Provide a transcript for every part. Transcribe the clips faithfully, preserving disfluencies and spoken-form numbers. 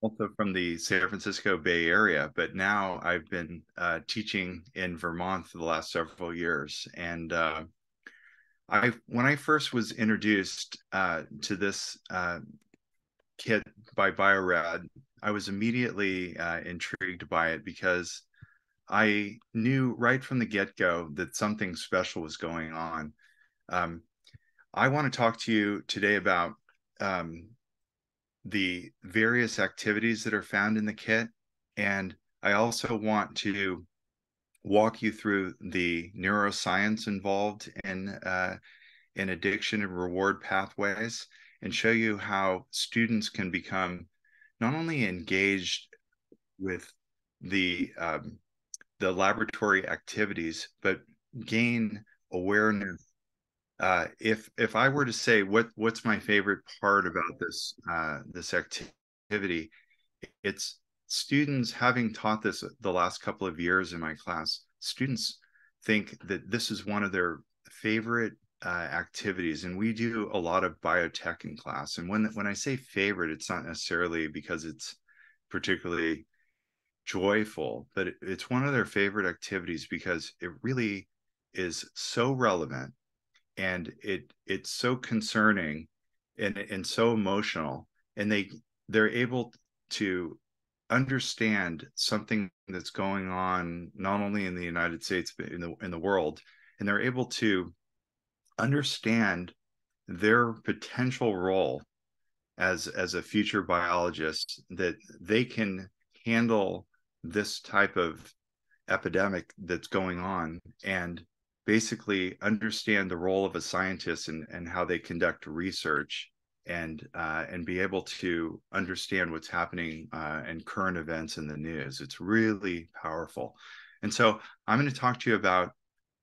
also from the San Francisco Bay Area, but now I've been uh, teaching in Vermont for the last several years. And uh, I, when I first was introduced uh, to this uh, kit by Bio-Rad, I was immediately uh, intrigued by it because I knew right from the get-go that something special was going on. Um, I want to talk to you today about um, the various activities that are found in the kit, and I also want to walk you through the neuroscience involved in, uh, in addiction and reward pathways, and show you how students can become not only engaged with the um, the laboratory activities, but gain awareness. Uh, if if I were to say what what's my favorite part about this uh, this activity, it's students, having taught this the last couple of years in my class, students think that this is one of their favorite uh, activities. And we do a lot of biotech in class. And when when I say favorite, it's not necessarily because it's particularly joyful, but it's one of their favorite activities because it really is so relevant, and it it's so concerning and and so emotional, and they they're able to understand something that's going on not only in the United States but in the in the world, and they're able to understand their potential role as as a future biologist, that they can handle this type of epidemic that's going on and basically understand the role of a scientist and, and how they conduct research, and uh, and be able to understand what's happening uh, and current events in the news. It's really powerful. And so I'm going to talk to you about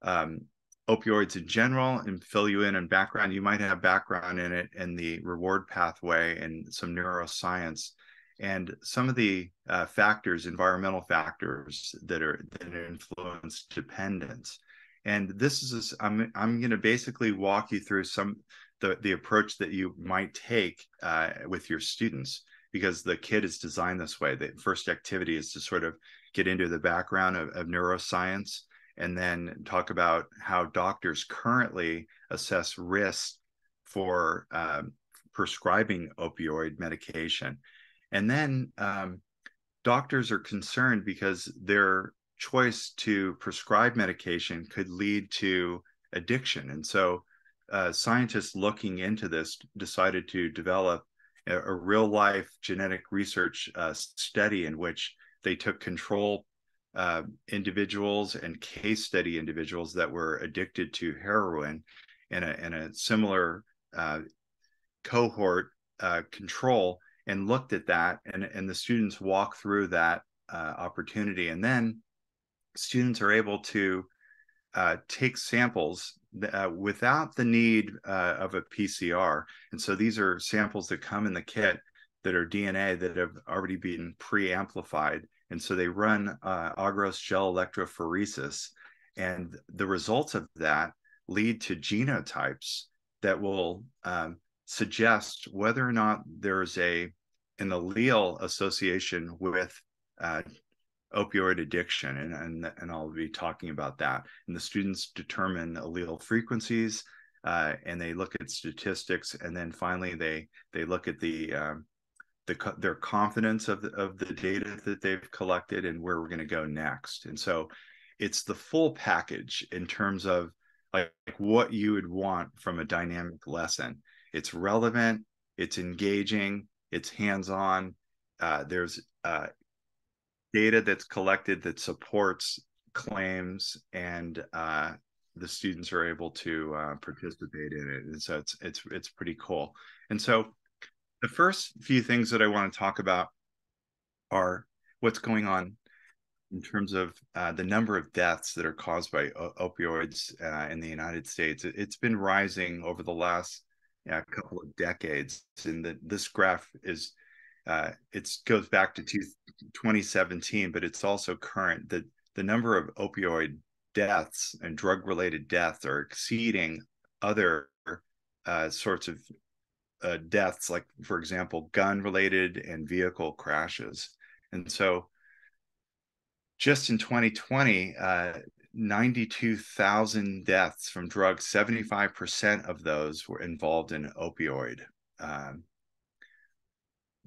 um, opioids in general and fill you in on background. You might have background in it and the reward pathway and some neuroscience, and some of the uh, factors, environmental factors that are that influence dependence. And this is a, I'm I'm going to basically walk you through some the the approach that you might take uh, with your students, because the kit is designed this way. The first activity is to sort of get into the background of, of neuroscience, and then talk about how doctors currently assess risk for um, prescribing opioid medication. And then um, doctors are concerned because their choice to prescribe medication could lead to addiction. And so uh, scientists looking into this decided to develop a, a real-life genetic research uh, study in which they took control uh, individuals and case study individuals that were addicted to heroin in a, in a similar uh, cohort uh, control, and looked at that, and, and the students walk through that uh, opportunity. And then students are able to uh, take samples uh, without the need uh, of a P C R. And so these are samples that come in the kit that are D N A that have already been pre-amplified. And so they run uh, agarose gel electrophoresis. And the results of that lead to genotypes that will um, suggests whether or not there's a an allele association with uh, opioid addiction, and, and and I'll be talking about that. And the students determine allele frequencies, uh, and they look at statistics, and then finally they they look at the um, the their confidence of the, of the data that they've collected and where we're going to go next. And so it's the full package in terms of like what you would want from a dynamic lesson. It's relevant, it's engaging, it's hands-on. Uh, there's uh, data that's collected that supports claims, and uh, the students are able to uh, participate in it. And so it's it's it's pretty cool. And so the first few things that I want to talk about are what's going on in terms of uh, the number of deaths that are caused by opioids uh, in the United States. It's been rising over the last Yeah, a couple of decades, and the, this graph is uh, it goes back to twenty seventeen, but it's also current. That the number of opioid deaths and drug-related deaths are exceeding other uh, sorts of uh, deaths, like, for example, gun-related and vehicle crashes. And so just in twenty twenty, uh, ninety-two thousand deaths from drugs, seventy-five percent of those were involved in opioid. Um,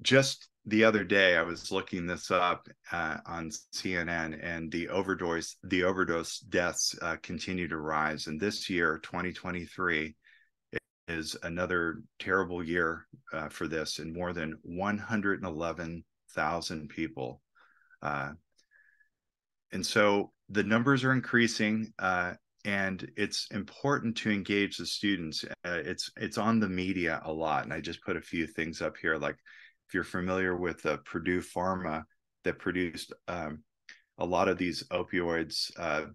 just the other day, I was looking this up uh, on C N N, and the overdose, the overdose deaths uh, continue to rise. And this year, twenty twenty-three, is another terrible year uh, for this, and more than one hundred eleven thousand people. Uh, and so the numbers are increasing, uh, and it's important to engage the students. Uh, it's it's on the media a lot, and I just put a few things up here, like, if you're familiar with uh, Purdue Pharma that produced um, a lot of these opioids, uh,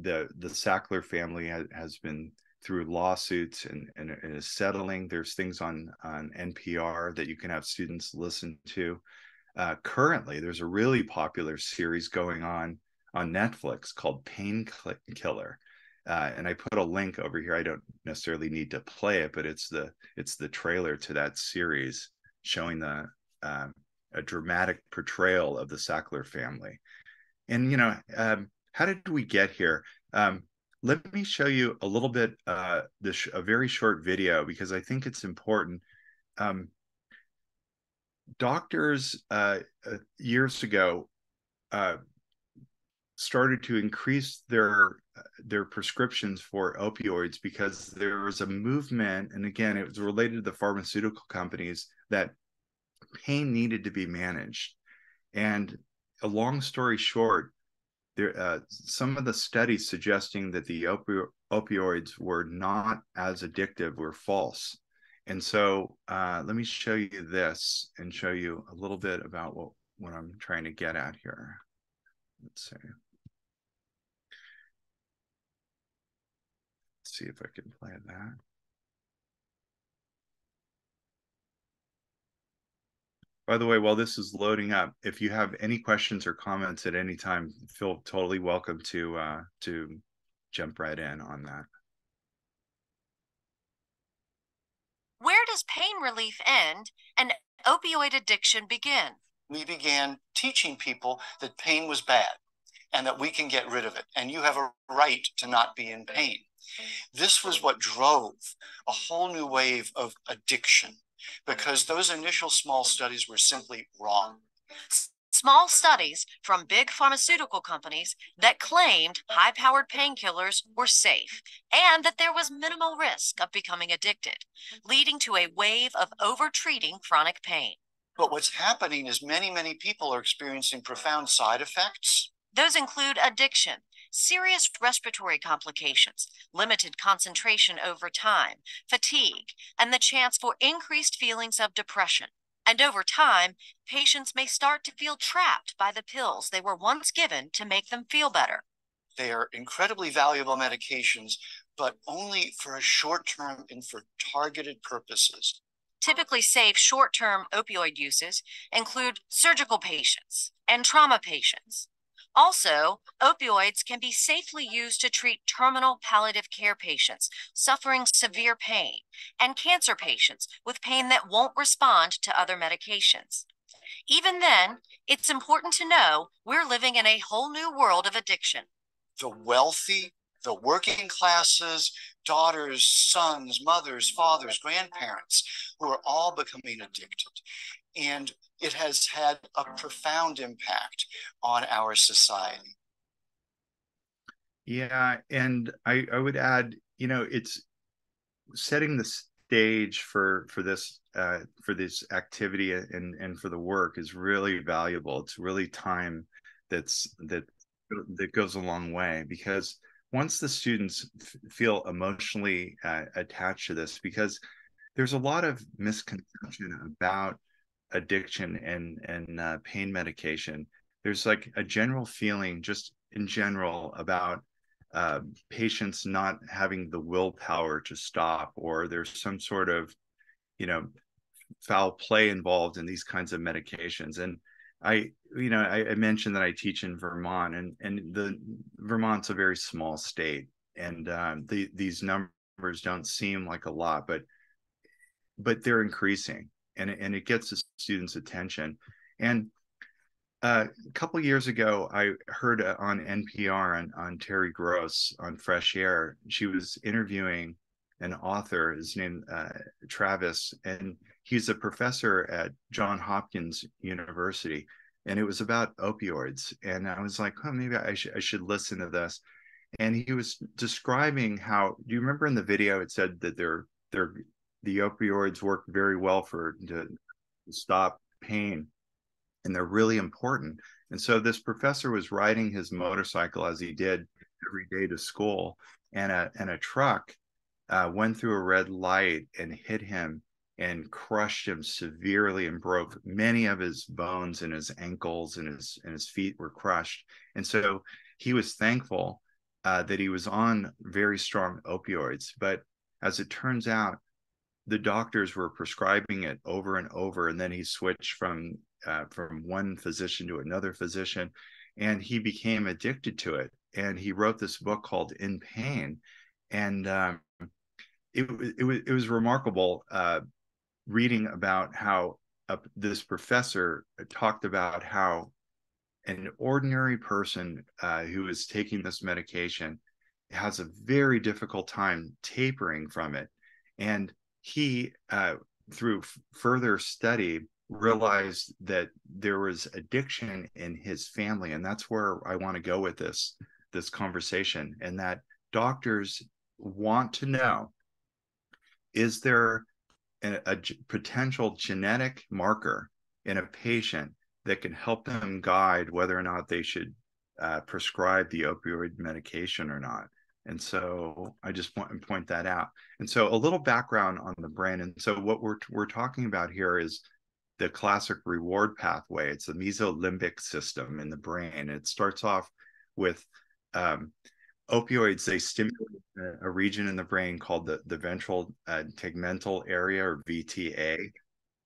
the the Sackler family ha has been through lawsuits and, and, and is settling. There's things on, on N P R that you can have students listen to. Uh, currently, there's a really popular series going on on Netflix called Painkiller. Uh, and I put a link over here. I don't necessarily need to play it, but it's the, it's the trailer to that series, showing the um, a dramatic portrayal of the Sackler family. And, you know, um, how did we get here? Um, let me show you a little bit, uh, this, a very short video, because I think it's important. Um, doctors uh, years ago uh, started to increase their their prescriptions for opioids because there was a movement, and again, it was related to the pharmaceutical companies, that pain needed to be managed. And a long story short, there uh, some of the studies suggesting that the opi opioids were not as addictive were false. And so uh, let me show you this and show you a little bit about what, what I'm trying to get at here. Let's see. Let's see if I can play that. By the way, while this is loading up, if you have any questions or comments at any time, feel totally welcome to uh, to jump right in on that. Where does pain relief end and opioid addiction begin? We began teaching people that pain was bad and that we can get rid of it, and you have a right to not be in pain. This was what drove a whole new wave of addiction, because those initial small studies were simply wrong. Small studies from big pharmaceutical companies that claimed high-powered painkillers were safe and that there was minimal risk of becoming addicted, leading to a wave of over-treating chronic pain. But what's happening is many, many people are experiencing profound side effects. Those include addiction, serious respiratory complications, limited concentration over time, fatigue, and the chance for increased feelings of depression. And over time, patients may start to feel trapped by the pills they were once given to make them feel better. They are incredibly valuable medications, but only for a short term and for targeted purposes. Typically safe short-term opioid uses include surgical patients and trauma patients. Also, opioids can be safely used to treat terminal palliative care patients suffering severe pain and cancer patients with pain that won't respond to other medications. Even then, it's important to know we're living in a whole new world of addiction. The wealthy, the working classes, daughters, sons, mothers, fathers, grandparents, who are all becoming addicted. And it has had a profound impact on our society. Yeah, and I, I would add, you know, it's setting the stage for for this uh, for this activity and and for the work is really valuable. It's really time that's that that goes a long way, because once the students f feel emotionally uh, attached to this, because there's a lot of misconception about addiction and and uh, pain medication. There's like a general feeling, just in general, about uh, patients not having the willpower to stop, or there's some sort of, you know, foul play involved in these kinds of medications. And I, you know, I, I mentioned that I teach in Vermont, and and the Vermont's a very small state, and um, the, these numbers don't seem like a lot, but but they're increasing, and and it gets the students' attention. And uh, a couple of years ago, I heard uh, on N P R on, on Terry Gross on Fresh Air. She was interviewing an author. His name uh, Travis, and he's a professor at Johns Hopkins University. And it was about opioids. And I was like, oh, maybe I, sh I should listen to this. And he was describing how, do you remember in the video, it said that they're, they're, the opioids work very well for to stop pain, and they're really important. And so this professor was riding his motorcycle as he did every day to school, and a, and a truck uh, went through a red light and hit him and crushed him severely and broke many of his bones, and his ankles and his and his feet were crushed. And so he was thankful uh, that he was on very strong opioids. But as it turns out, the doctors were prescribing it over and over. And then he switched from uh, from one physician to another physician, and he became addicted to it. And he wrote this book called In Pain. And um, it, it, was, it was remarkable. Uh, reading about how uh, this professor talked about how an ordinary person uh, who is taking this medication has a very difficult time tapering from it. And he, uh, through further study, realized that there was addiction in his family. And that's where I want to go with this, this conversation, and that doctors want to know, is there A, a potential genetic marker in a patient that can help them guide whether or not they should uh, prescribe the opioid medication or not. And so I just want to point that out. And so a little background on the brain. And so what we're, we're talking about here is the classic reward pathway. It's the mesolimbic system in the brain. It starts off with um, opioids. They stimulate a region in the brain called the, the ventral uh, tegmental area, or V T A.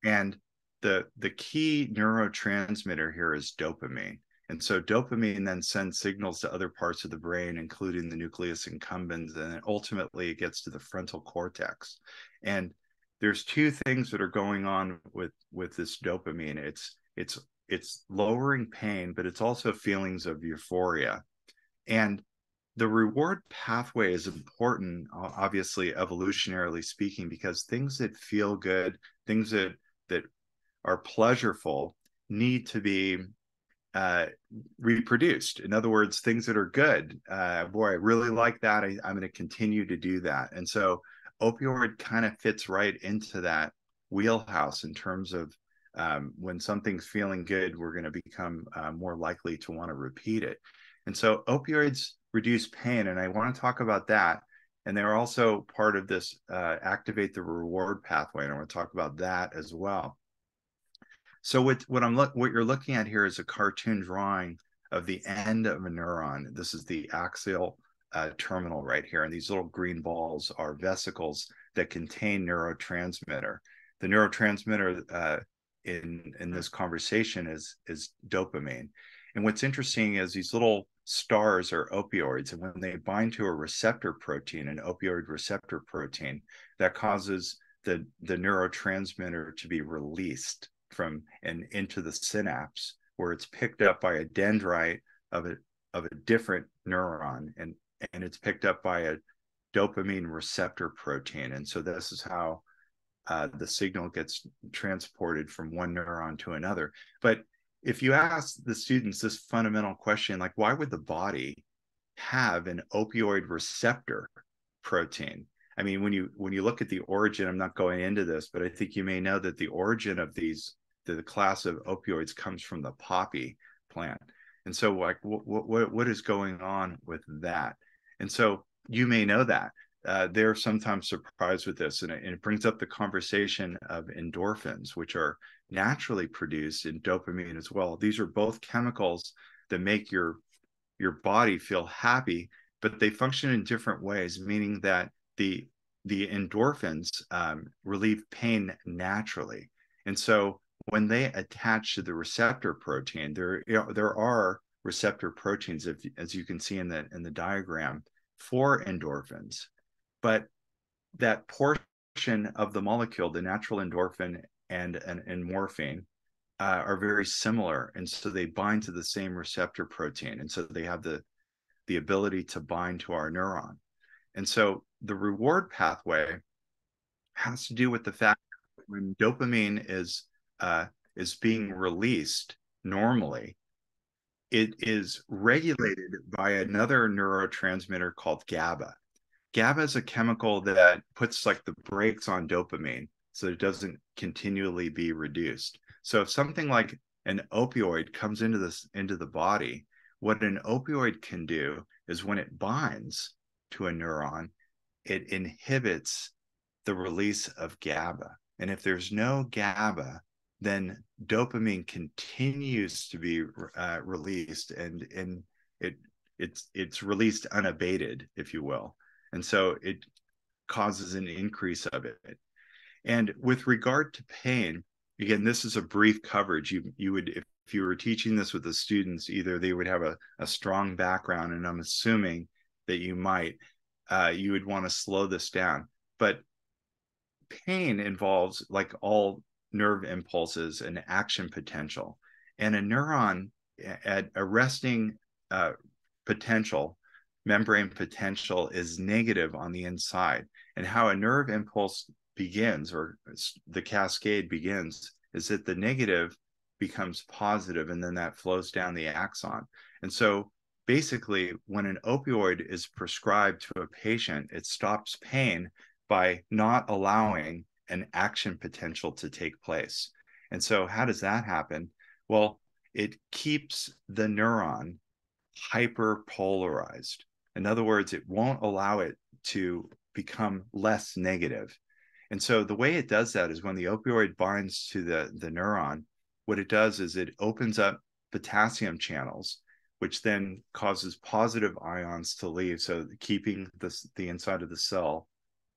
And the, the key neurotransmitter here is dopamine. And so dopamine then sends signals to other parts of the brain, including the nucleus accumbens, and then ultimately it gets to the frontal cortex. And there's two things that are going on with, with this dopamine. It's, it's, it's lowering pain, but it's also feelings of euphoria. And the reward pathway is important, obviously, evolutionarily speaking, because things that feel good, things that that are pleasureful, need to be uh, reproduced. In other words, things that are good. Uh, boy, I really like that. I, I'm going to continue to do that. And so opioid kind of fits right into that wheelhouse in terms of um, when something's feeling good, we're going to become uh, more likely to want to repeat it. And so opioids reduce pain, and I want to talk about that. And they're also part of this uh, activate the reward pathway, and I want to talk about that as well. So what what I'm look what you're looking at here is a cartoon drawing of the end of a neuron. This is the axial uh, terminal right here, and these little green balls are vesicles that contain neurotransmitter. The neurotransmitter uh, in in this conversation is is dopamine. And what's interesting is these little stars are opioids, and when they bind to a receptor protein, an opioid receptor protein, that causes the, the neurotransmitter to be released from and into the synapse, where it's picked up by a dendrite of a, of a different neuron, and, and it's picked up by a dopamine receptor protein. And so this is how uh, the signal gets transported from one neuron to another. But if you ask the students this fundamental question, like, why would the body have an opioid receptor protein? I mean, when you when you look at the origin, I'm not going into this, but I think you may know that the origin of these, the, the class of opioids, comes from the poppy plant. And so, like, what what what is going on with that? And so you may know that uh, they're sometimes surprised with this, and it, and it brings up the conversation of endorphins, which are naturally produced in dopamine as well. These are both chemicals that make your your body feel happy, but they function in different ways, meaning that the the endorphins um, relieve pain naturally. And so when they attach to the receptor protein, there you know, there are receptor proteins, if, as you can see in the in the diagram, for endorphins, but that portion of the molecule, the natural endorphin and, and, and morphine, uh, are very similar. And so they bind to the same receptor protein. And so they have the, the ability to bind to our neuron. And so the reward pathway has to do with the fact that when dopamine is uh, is being released normally, it is regulated by another neurotransmitter called GABA. GABA is a chemical that puts like the brakes on dopamine so it doesn't continually be reduced. So if something like an opioid comes into this into the body, what an opioid can do is when it binds to a neuron, it inhibits the release of GABA. And if there's no GABA, then dopamine continues to be uh, released, and, and it it's it's released unabated, if you will. And so it causes an increase of it. And with regard to pain, again, this is a brief coverage. You you would, if you were teaching this with the students, either they would have a, a strong background, and I'm assuming that you might, uh, you would want to slow this down. But pain involves, like all nerve impulses, an action potential. And a neuron at a resting uh, potential, membrane potential, is negative on the inside. And how a nerve impulse begins, or the cascade begins, is that the negative becomes positive, and then that flows down the axon. And so basically, when an opioid is prescribed to a patient, it stops pain by not allowing an action potential to take place. And so how does that happen? Well, it keeps the neuron hyperpolarized. In other words, it won't allow it to become less negative. And so the way it does that is when the opioid binds to the, the neuron, what it does is it opens up potassium channels, which then causes positive ions to leave, so keeping this, the inside of the cell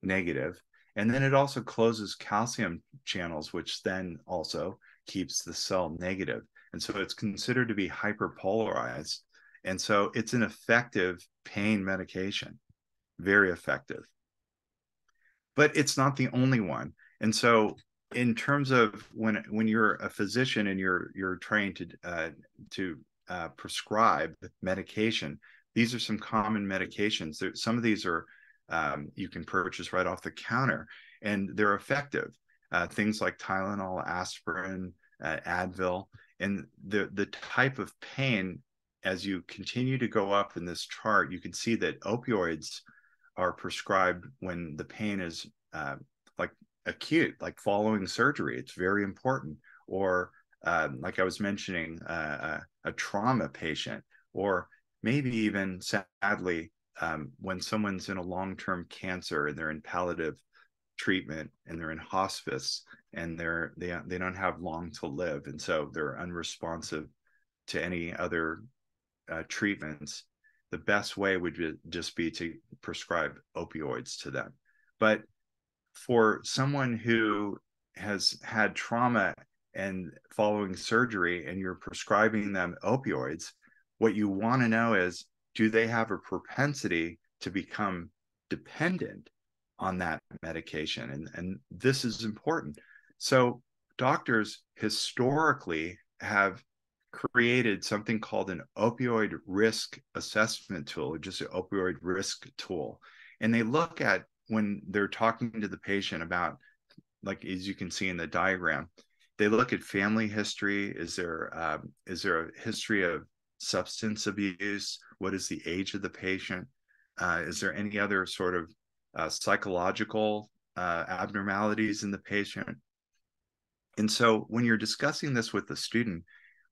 negative. And then it also closes calcium channels, which then also keeps the cell negative. And so it's considered to be hyperpolarized. And so it's an effective pain medication, very effective. But it's not the only one. And so in terms of when when you're a physician and you're you're trained to uh, to uh, prescribe medication, these are some common medications. There, some of these are um, you can purchase right off the counter, and they're effective. Uh, things like Tylenol, aspirin, uh, Advil, and the the type of pain. As you continue to go up in this chart, you can see that opioids are prescribed when the pain is uh, like acute, like following surgery. It's very important. Or um, like I was mentioning, uh, a, a trauma patient, or maybe even sadly, um, when someone's in a long-term cancer and they're in palliative treatment and they're in hospice and they're, they, they don't have long to live. And so they're unresponsive to any other Uh, treatments. The best way would be, just be to prescribe opioids to them. But for someone who has had trauma and following surgery, and you're prescribing them opioids, what you want to know is, do they have a propensity to become dependent on that medication? And, and this is important. So doctors historically have created something called an opioid risk assessment tool, or just an opioid risk tool. And they look at, when they're talking to the patient about, like, as you can see in the diagram, they look at family history. Is there, um, is there a history of substance abuse? What is the age of the patient? Uh, is there any other sort of uh, psychological uh, abnormalities in the patient? And so when you're discussing this with the student,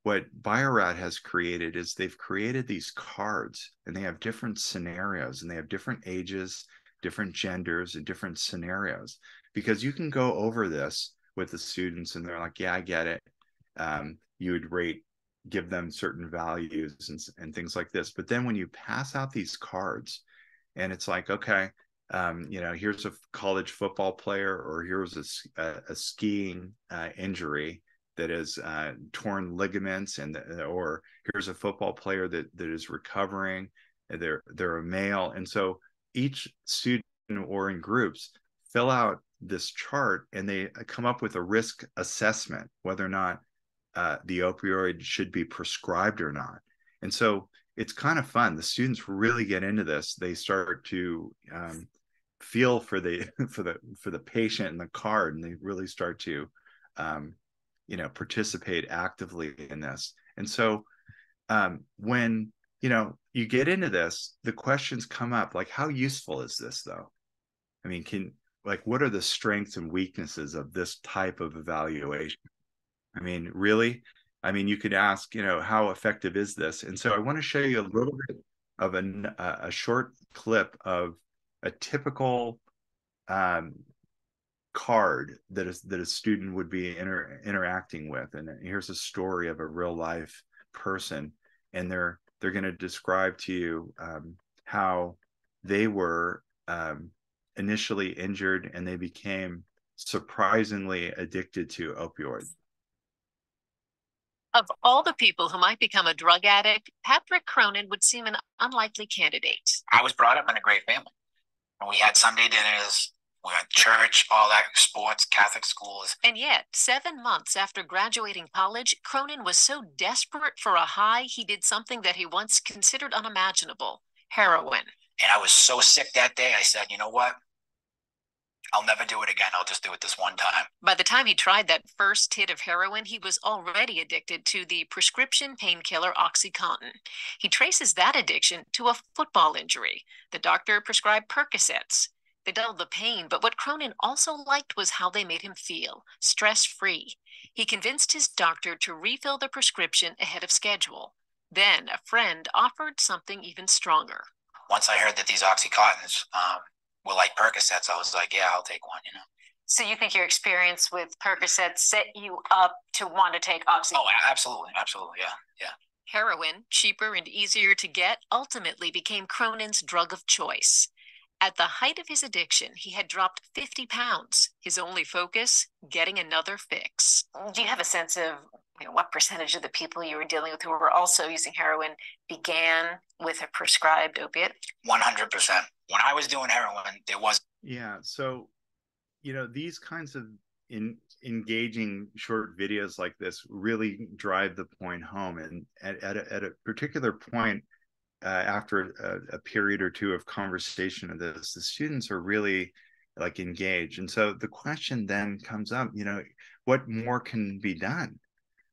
what Bio-Rad has created is they've created these cards, and they have different scenarios, and they have different ages, different genders, and different scenarios, because you can go over this with the students and they're like, yeah, I get it. Um, you would rate, give them certain values and, and things like this. But then when you pass out these cards and it's like, okay, um, you know, here's a college football player, or here's a, a, a skiing uh, injury that has uh, torn ligaments, and the, or here's a football player that that is recovering. They're they're a male, and so each student, or in groups, fill out this chart and they come up with a risk assessment, whether or not uh, the opioid should be prescribed or not. And so it's kind of fun. The students really get into this. They start to um, feel for the for the for the patient and the card, and they really start to um, you know, participate actively in this. And so um, when you know you get into this, the questions come up like, how useful is this though? I mean, can like what are the strengths and weaknesses of this type of evaluation? I mean, really? I mean, you could ask, you know, how effective is this? And so I want to show you a little bit of an, uh, a short clip of a typical um, card that is that a student would be inter interacting with. And here's a story of a real life person, and they're they're going to describe to you um, how they were um, initially injured and they became surprisingly addicted to opioids. Of all the people who might become a drug addict, Patrick Cronin would seem an unlikely candidate. I was brought up in a great family. We had Sunday dinners, we had church, all that, sports, Catholic schools. And yet, seven months after graduating college, Cronin was so desperate for a high, he did something that he once considered unimaginable, heroin. And I was so sick that day, I said, you know what? I'll never do it again. I'll just do it this one time. By the time he tried that first hit of heroin, he was already addicted to the prescription painkiller OxyContin. He traces that addiction to a football injury. The doctor prescribed Percocets. They dulled the pain, but what Cronin also liked was how they made him feel, stress-free. He convinced his doctor to refill the prescription ahead of schedule. Then a friend offered something even stronger. Once I heard that these OxyContins, um, well, like Percocets, I was like, yeah, I'll take one, you know. So you think your experience with Percocets set you up to want to take Oxy? Oh, absolutely, absolutely, yeah, yeah. Heroin, cheaper and easier to get, ultimately became Cronin's drug of choice. At the height of his addiction, he had dropped fifty pounds. His only focus, getting another fix. Do you have a sense of, you know, what percentage of the people you were dealing with who were also using heroin began with a prescribed opiate? one hundred percent. When I was doing heroin, there was. Yeah. So, you know, these kinds of in, engaging short videos like this really drive the point home. And at, at, a, at a particular point, uh, after a, a period or two of conversation of this, the students are really like engaged. And so the question then comes up, you know, what more can be done?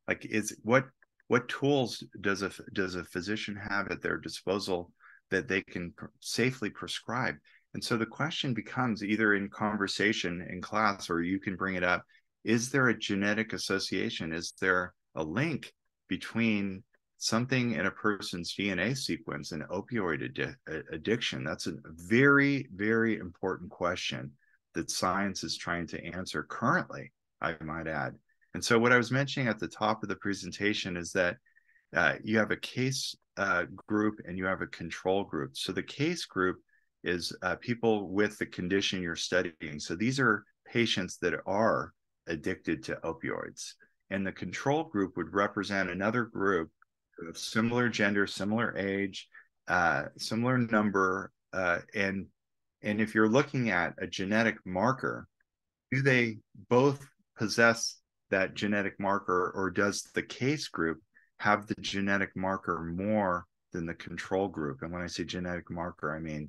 Like, is what what tools does a does a physician have at their disposal that they can pr safely prescribe? And so the question becomes, either in conversation in class, or you can bring it up, is there a genetic association? Is there a link between something in a person's D N A sequence and opioid addi addiction? That's a very, very important question that science is trying to answer currently, I might add. And so what I was mentioning at the top of the presentation is that uh, you have a case Uh, group and you have a control group. So the case group is uh, people with the condition you're studying. So these are patients that are addicted to opioids. And the control group would represent another group of similar gender, similar age, uh, similar number. Uh, and, and if you're looking at a genetic marker, do they both possess that genetic marker, or does the case group have the genetic marker more than the control group? And when I say genetic marker, I mean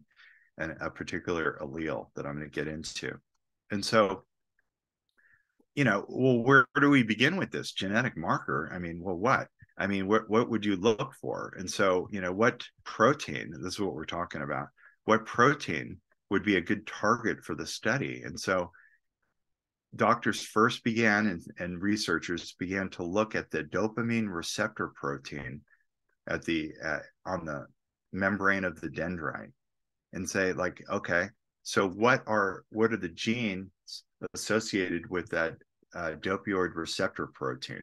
an, a particular allele that I'm going to get into. And so, you know, well, where do we begin with this genetic marker? I mean, well, what? I mean, what, what would you look for? And so, you know, what protein, this is what we're talking about, what protein would be a good target for the study? And so doctors first began and, and researchers began to look at the dopamine receptor protein at the uh, on the membrane of the dendrite and say, like, okay, so what are what are the genes associated with that uh, dopioid receptor protein?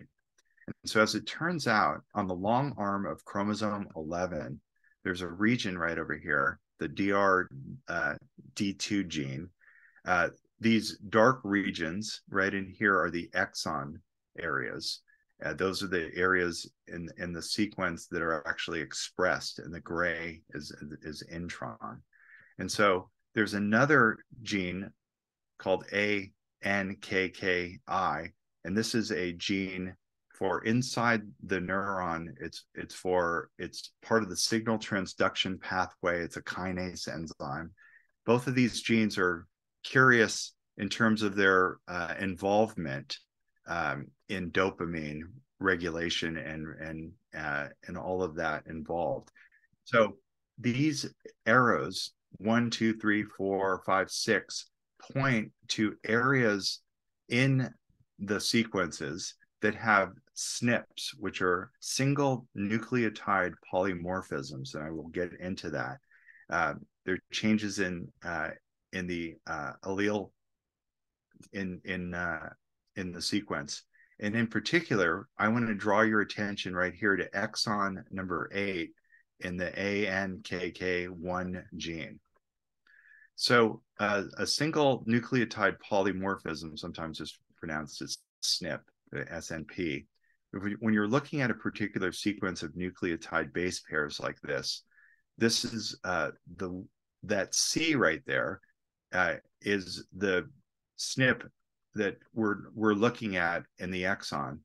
And so, as it turns out, on the long arm of chromosome eleven, there's a region right over here, the D R D two gene. Uh, These dark regions right in here are the exon areas. Uh, those are the areas in, in the sequence that are actually expressed, and the gray is, is intron. And so there's another gene called A N K K one, and this is a gene for inside the neuron. It's it's for it's part of the signal transduction pathway. It's a kinase enzyme. Both of these genes are curious in terms of their uh, involvement um, in dopamine regulation and and uh, and all of that involved. So these arrows, one, two, three, four, five, six, point to areas in the sequences that have S N Ps, which are single nucleotide polymorphisms, and I will get into that. Uh, there are changes in uh, in the uh, allele in in uh, in the sequence, and in particular, I want to draw your attention right here to exon number eight in the A N K K one gene. So uh, a single nucleotide polymorphism, sometimes is pronounced as S N P, S N P. When you're looking at a particular sequence of nucleotide base pairs like this, this is uh, the that C right there uh, is the S N P that we're we're looking at in the exon,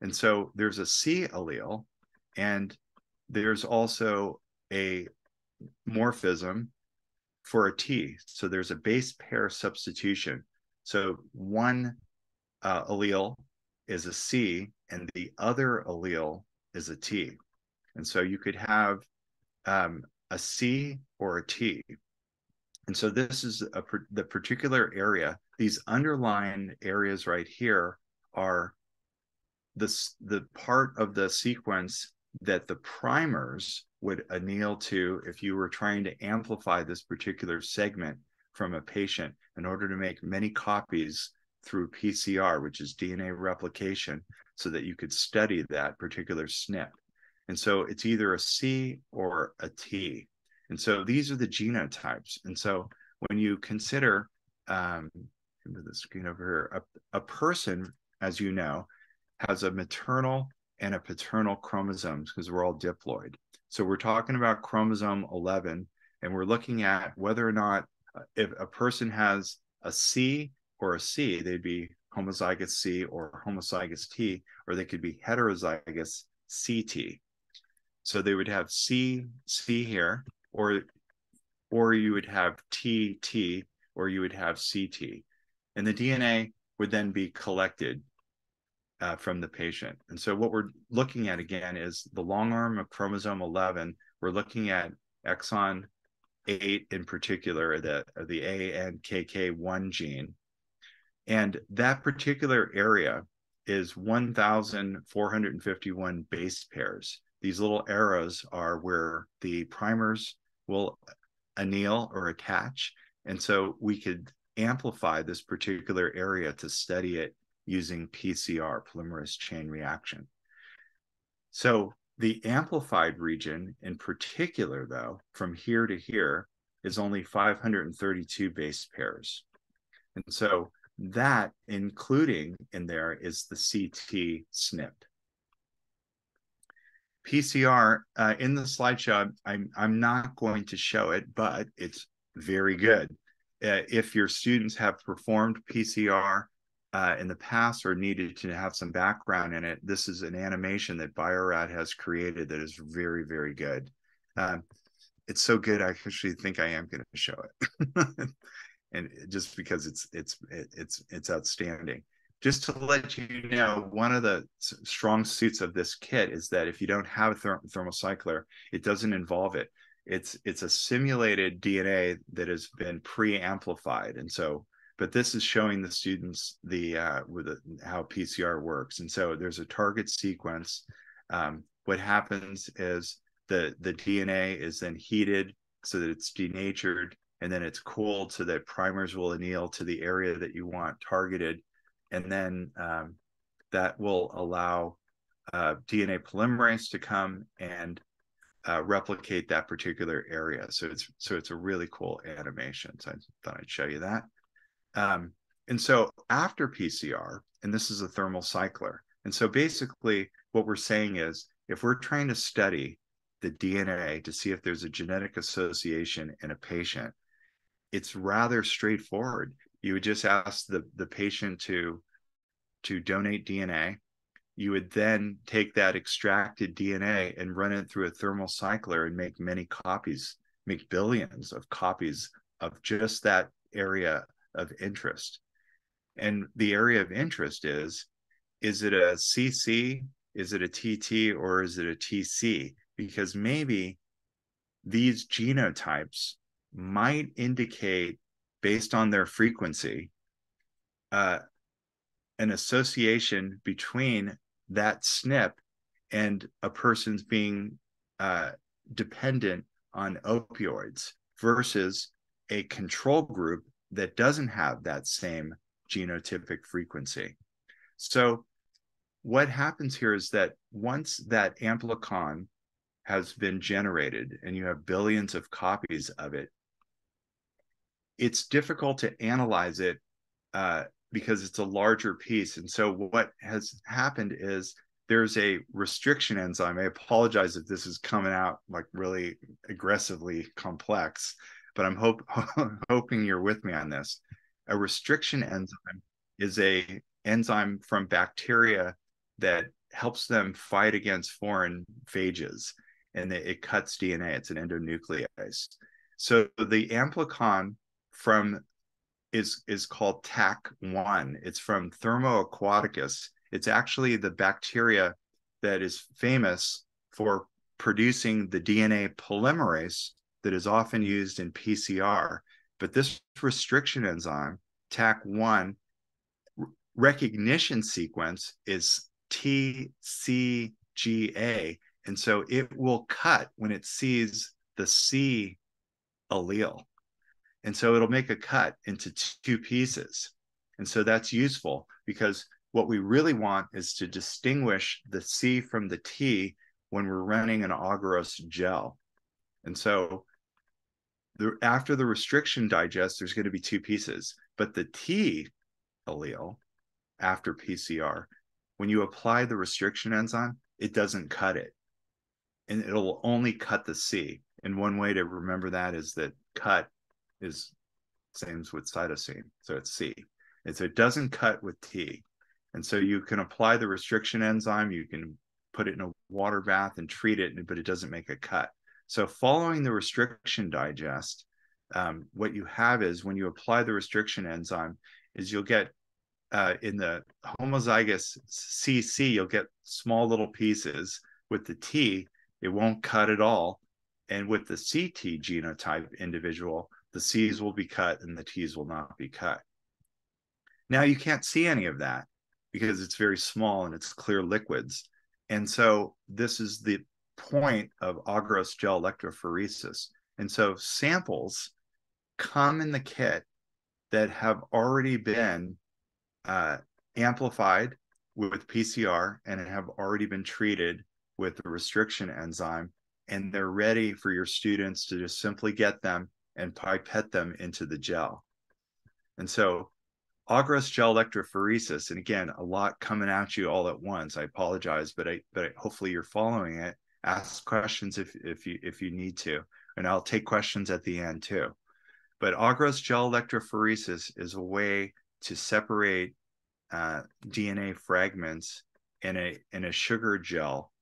and so there's a C allele, and there's also a morphism for a T. So there's a base pair substitution. So one uh, allele is a C and the other allele is a T. And so you could have um, a C or a T. And so this is a, the particular area. These underlying areas right here are this, the part of the sequence that the primers would anneal to if you were trying to amplify this particular segment from a patient in order to make many copies through P C R, which is D N A replication, so that you could study that particular S N P. And so it's either a C or a T. And so these are the genotypes. And so when you consider um, the screen over here, a, a person, as you know, has a maternal and a paternal chromosomes, because we're all diploid. So we're talking about chromosome eleven, and we're looking at whether or not uh, if a person has a C or a C, they'd be homozygous C or homozygous T, or they could be heterozygous C T. So they would have C, C here, or, or you would have T, T, or you would have C T. And the D N A would then be collected Uh, from the patient. And so what we're looking at again is the long arm of chromosome eleven. We're looking at exon eight in particular, the, the A N K K one gene. And that particular area is one thousand four hundred fifty-one base pairs. These little arrows are where the primers will anneal or attach. And so we could amplify this particular area to study it using P C R, polymerase chain reaction. So the amplified region in particular, though, from here to here is only five hundred thirty-two base pairs. And so that, including in there, is the C T S N P. P C R, uh, in the slideshow, I'm, I'm not going to show it, but it's very good. Uh, if your students have performed P C R Uh, in the past or needed to have some background in it, this is an animation that Bio-Rad has created that is very, very good. Um, it's so good, I actually think I am going to show it, and just because it's it's it's it's outstanding. Just to let you know, one of the strong suits of this kit is that if you don't have a thermal cycler, it doesn't involve it. It's it's a simulated D N A that has been pre-amplified, and so. But this is showing the students the uh, with a, how P C R works, and so there's a target sequence. Um, what happens is the the D N A is then heated so that it's denatured, and then it's cooled so that primers will anneal to the area that you want targeted, and then um, that will allow uh, D N A polymerase to come and uh, replicate that particular area. So it's so it's a really cool animation. So I thought I'd show you that. Um, and so after P C R, and this is a thermal cycler. And so basically what we're saying is if we're trying to study the D N A to see if there's a genetic association in a patient, it's rather straightforward. You would just ask the, the patient to, to donate D N A. You would then take that extracted D N A and run it through a thermal cycler and make many copies, make billions of copies of just that area of interest. And the area of interest is, is it a C C, is it a T T, or is it a T C? Because maybe these genotypes might indicate, based on their frequency, uh, an association between that S N P and a person's being uh, dependent on opioids versus a control group that doesn't have that same genotypic frequency. So what happens here is that once that amplicon has been generated and you have billions of copies of it, it's difficult to analyze it uh, because it's a larger piece. And so what has happened is there's a restriction enzyme. I apologize if this is coming out like really aggressively complex, but I'm hope, hoping you're with me on this. A restriction enzyme is an enzyme from bacteria that helps them fight against foreign phages, and it cuts D N A. It's an endonuclease. So the amplicon from is is called Taq one. It's from Thermo aquaticus. It's actually the bacteria that is famous for producing the D N A polymerase that is often used in P C R. But this restriction enzyme, Taq one, recognition sequence is T C G A. And so it will cut when it sees the C allele. And so it'll make a cut into two pieces. And so that's useful because what we really want is to distinguish the C from the T when we're running an agarose gel. And so the, after the restriction digest, there's going to be two pieces. But the T allele after P C R, when you apply the restriction enzyme, it doesn't cut it. And it'll only cut the C. And one way to remember that is that cut is same with cytosine. So it's C. And so it doesn't cut with T. And so you can apply the restriction enzyme. You can put it in a water bath and treat it, but it doesn't make a cut. So following the restriction digest, um, what you have is when you apply the restriction enzyme is you'll get uh, in the homozygous C C, you'll get small little pieces. With the T, it won't cut at all. And with the C T genotype individual, the C's will be cut and the T's will not be cut. Now you can't see any of that because it's very small and it's clear liquids. And so this is the point of agarose gel electrophoresis. And so samples come in the kit that have already been uh, amplified with P C R and have already been treated with the restriction enzyme. And they're ready for your students to just simply get them and pipette them into the gel. And so agarose gel electrophoresis, and again, a lot coming at you all at once. I apologize, but I, but I, hopefully you're following it. Ask questions if, if, you, if you need to, and I'll take questions at the end too. But agarose gel electrophoresis is a way to separate uh, D N A fragments in a, in a sugar gel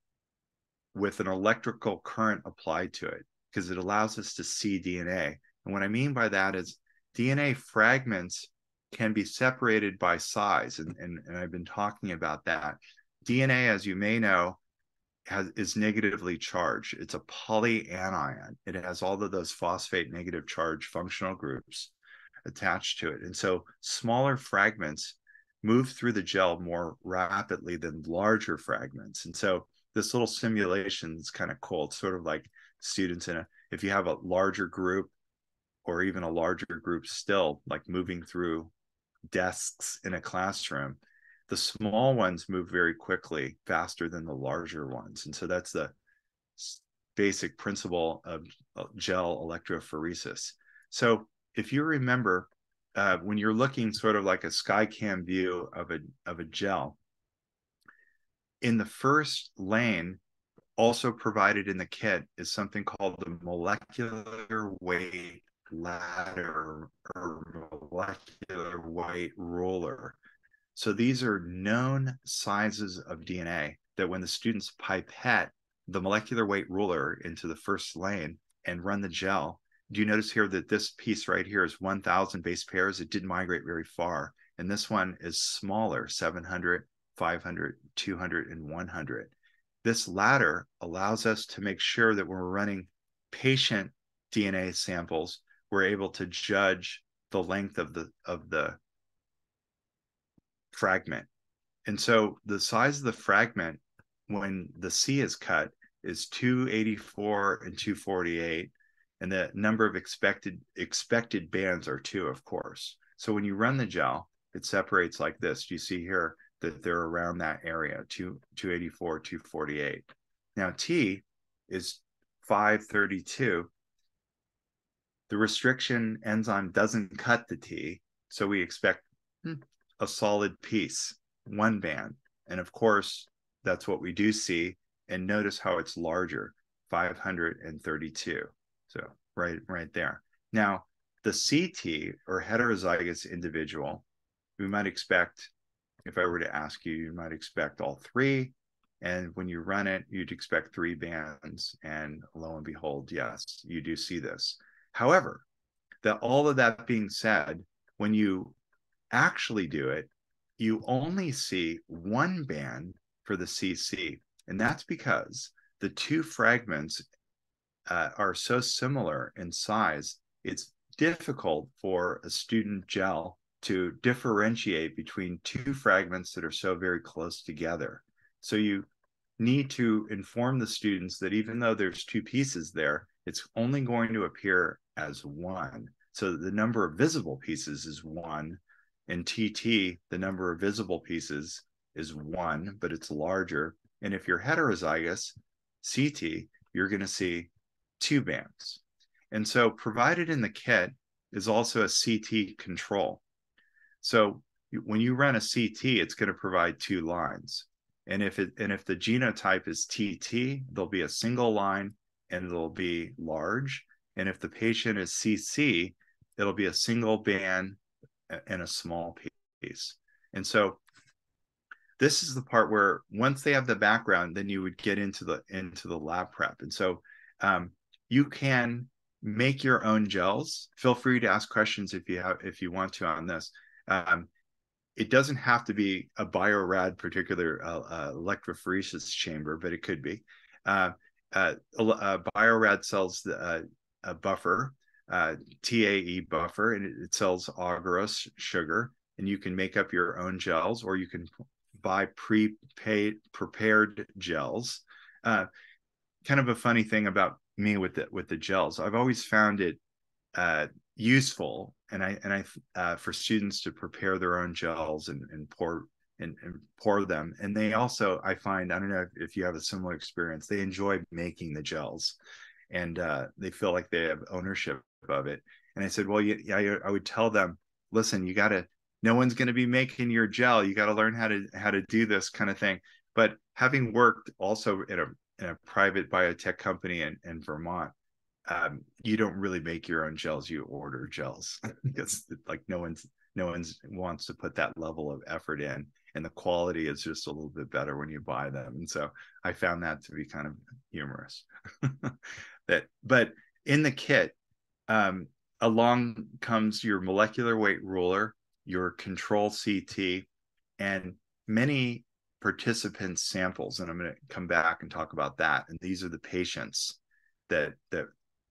with an electrical current applied to it, because it allows us to see D N A. And what I mean by that is D N A fragments can be separated by size, and, and, and I've been talking about that. D N A, as you may know, has, is negatively charged. It's a polyanion. It has all of those phosphate negative charge functional groups attached to it. And so smaller fragments move through the gel more rapidly than larger fragments. And so this little simulation is kind of cool. It's sort of like students in a, if you have a larger group or even a larger group still, like moving through desks in a classroom, the small ones move very quickly, faster than the larger ones. And so that's the basic principle of gel electrophoresis. So if you remember, uh, when you're looking sort of like a skycam view of a, of a gel, in the first lane, also provided in the kit is something called the molecular weight ladder or molecular white roller. So these are known sizes of D N A that when the students pipette the molecular weight ruler into the first lane and run the gel, do you notice here that this piece right here is one thousand base pairs? It didn't migrate very far. And this one is smaller, seven hundred, five hundred, two hundred, and one hundred. This ladder allows us to make sure that when we're running patient D N A samples, we're able to judge the length of the, of the fragment. And so the size of the fragment when the C is cut is two eighty-four and two forty-eight, and the number of expected expected bands are two, of course. So when you run the gel, it separates like this. You see here that they're around that area, two eighty-four, two forty-eight. Now T is five thirty-two. The restriction enzyme doesn't cut the T, so we expect a solid piece, one band. And of course, that's what we do see. And notice how it's larger, five hundred thirty-two. So right, right there. Now, the C T, or heterozygous individual, we might expect, if I were to ask you, you might expect all three. And when you run it, you'd expect three bands. And lo and behold, yes, you do see this. However, that all of that being said, when you actually do it, you only see one band for the C C. And that's because the two fragments uh, are so similar in size, it's difficult for a student gel to differentiate between two fragments that are so very close together. So you need to inform the students that even though there's two pieces there, it's only going to appear as one. So the number of visible pieces is one. In T T, the number of visible pieces is one, but it's larger. And if you're heterozygous, C T, you're going to see two bands. And so provided in the kit is also a C T control. So when you run a C T, it's going to provide two lines. And if it, and if the genotype is T T, there'll be a single line and it'll be large. And if the patient is C C, it'll be a single band and a small piece. And so this is the part where once they have the background, then you would get into the into the lab prep. And so um, you can make your own gels. Feel free to ask questions if you have if you want to on this. Um, it doesn't have to be a Bio-Rad particular uh, uh, electrophoresis chamber, but it could be. Uh, uh, uh, Bio-Rad sells the, uh, a buffer, Uh, T A E buffer, and it, it sells agarose sugar, and you can make up your own gels, or you can buy prepaid prepared gels. Uh, kind of a funny thing about me with the, with the gels, I've always found it uh, useful, and I and I uh, for students to prepare their own gels and, and pour and, and pour them, and they also, I find, I don't know if you have a similar experience, they enjoy making the gels, and uh, they feel like they have ownership of it. And I said, well, yeah, I would tell them, listen, you got to, no one's going to be making your gel. You got to learn how to, how to do this kind of thing. But having worked also in a, in a private biotech company in, in Vermont, um, you don't really make your own gels. You order gels. It's like no one's, no one's wants to put that level of effort in, and the quality is just a little bit better when you buy them. And so I found that to be kind of humorous. that, but in the kit, Um, along comes your molecular weight ruler, your control C T, and many participants' samples. And I'm going to come back and talk about that. And these are the patients that that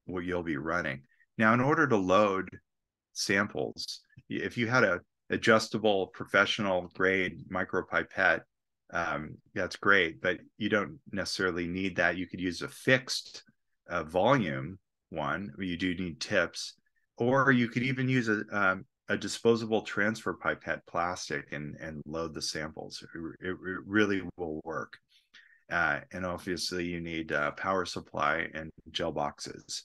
what you'll be running. Now, in order to load samples, if you had a adjustable professional grade micropipette, um, that's great, but you don't necessarily need that. You could use a fixed uh, volume one, you do need tips, or you could even use a um, a disposable transfer pipette plastic and and load the samples. It, it really will work, uh, and obviously you need uh, power supply and gel boxes,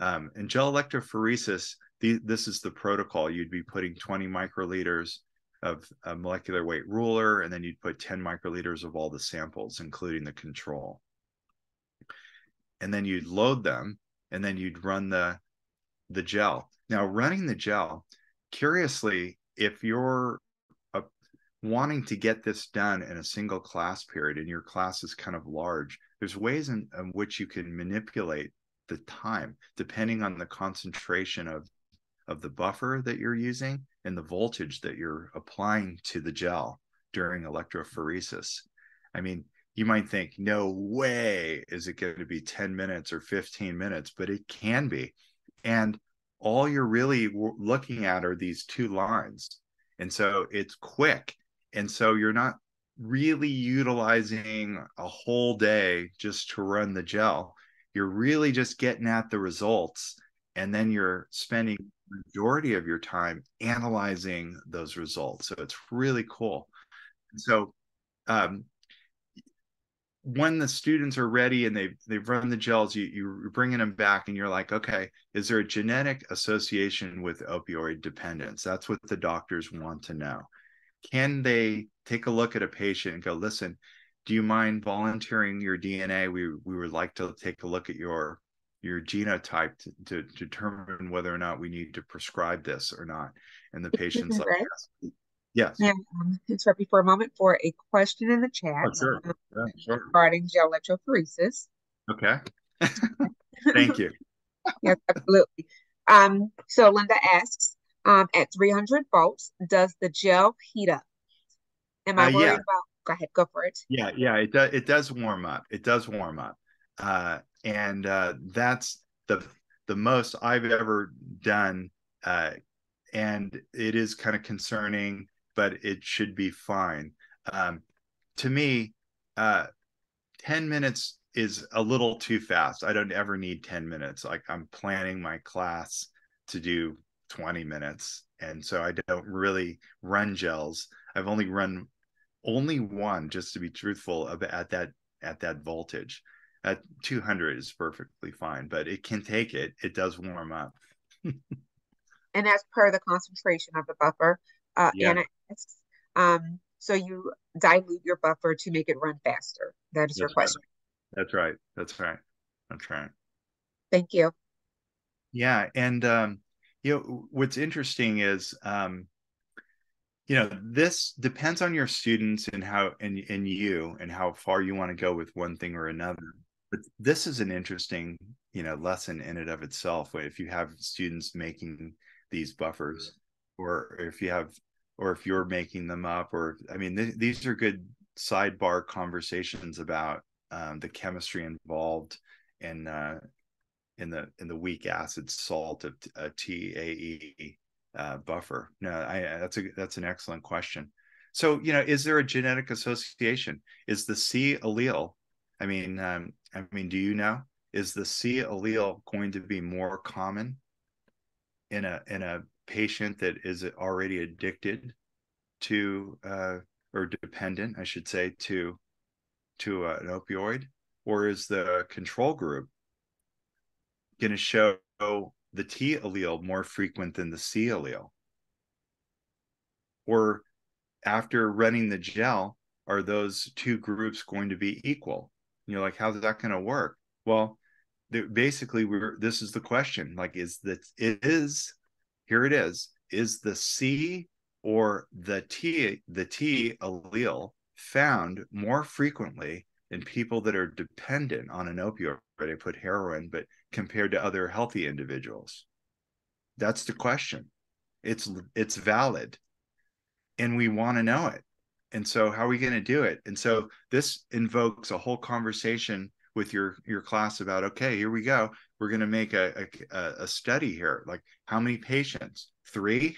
um, and gel electrophoresis. The, this is the protocol. You'd be putting twenty microliters of a molecular weight ruler, and then you'd put ten microliters of all the samples, including the control, and then you'd load them. And then you'd run the the gel. Now, running the gel, curiously, if you're uh, wanting to get this done in a single class period and your class is kind of large, there's ways in, in which you can manipulate the time depending on the concentration of, of the buffer that you're using and the voltage that you're applying to the gel during electrophoresis. I mean, you might think, no way is it going to be ten minutes or fifteen minutes, but it can be. And all you're really looking at are these two lines. And so it's quick. And so you're not really utilizing a whole day just to run the gel. You're really just getting at the results. And then you're spending the majority of your time analyzing those results. So it's really cool. And so um, when the students are ready and they've, they've run the gels, you, you're bringing them back and you're like, okay, is there a genetic association with opioid dependence? That's what the doctors want to know. Can they take a look at a patient and go, listen, do you mind volunteering your D N A? We, we would like to take a look at your, your genotype to, to determine whether or not we need to prescribe this or not. And the patient's like, yes. Yes. And um, interrupt you for a moment for a question in the chat. Oh, sure. Yeah, sure. Regarding gel electrophoresis. Okay. Thank you. Yes, absolutely. Um, so Linda asks, um, at three hundred volts, does the gel heat up? Am I uh, worried yeah. about? Go ahead, go for it. Yeah, yeah, it does. It does warm up. It does warm up, uh, and uh, that's the the most I've ever done, uh, and it is kind of concerning. But it should be fine. Um, to me, uh, ten minutes is a little too fast. I don't ever need ten minutes. Like, I'm planning my class to do twenty minutes. And so I don't really run gels. I've only run only one, just to be truthful, at that, at that voltage. At two hundred is perfectly fine, but it can take it. It does warm up. And as per the concentration of the buffer, Uh, yeah. Anna asks, um, so you dilute your buffer to make it run faster. That is That's your question. Right. That's right. That's right. That's right. Thank you. Yeah. And, um, you know, what's interesting is, um, you know, this depends on your students and how, and, and you, and how far you want to go with one thing or another. But this is an interesting, you know, lesson in and of itself. If you have students making these buffers, or if you have, or if you're making them up, or, I mean, th these are good sidebar conversations about um, the chemistry involved in, uh, in the in the weak acid salt of a T A E uh, buffer. No, I, that's, a, that's an excellent question. So, you know, is there a genetic association? Is the C allele, I mean, um, I mean, do you know, is the C allele going to be more common in a, in a patient that is already addicted to uh, or dependent, I should say, to to uh, an opioid? Or is the control group going to show the T allele more frequent than the C allele? Or after running the gel, are those two groups going to be equal? And you're like, how's that going to work? Well, basically, we're, this is the question. Like, is that it is Here it is, is the C or the T, the T allele found more frequently in people that are dependent on an opioid? I put heroin, but compared to other healthy individuals. That's the question. It's, it's valid, and we want to know it. And so how are we going to do it? And so this invokes a whole conversation with your, your class about, okay, here we go. We're going to make a, a, a study here. Like, how many patients? Three?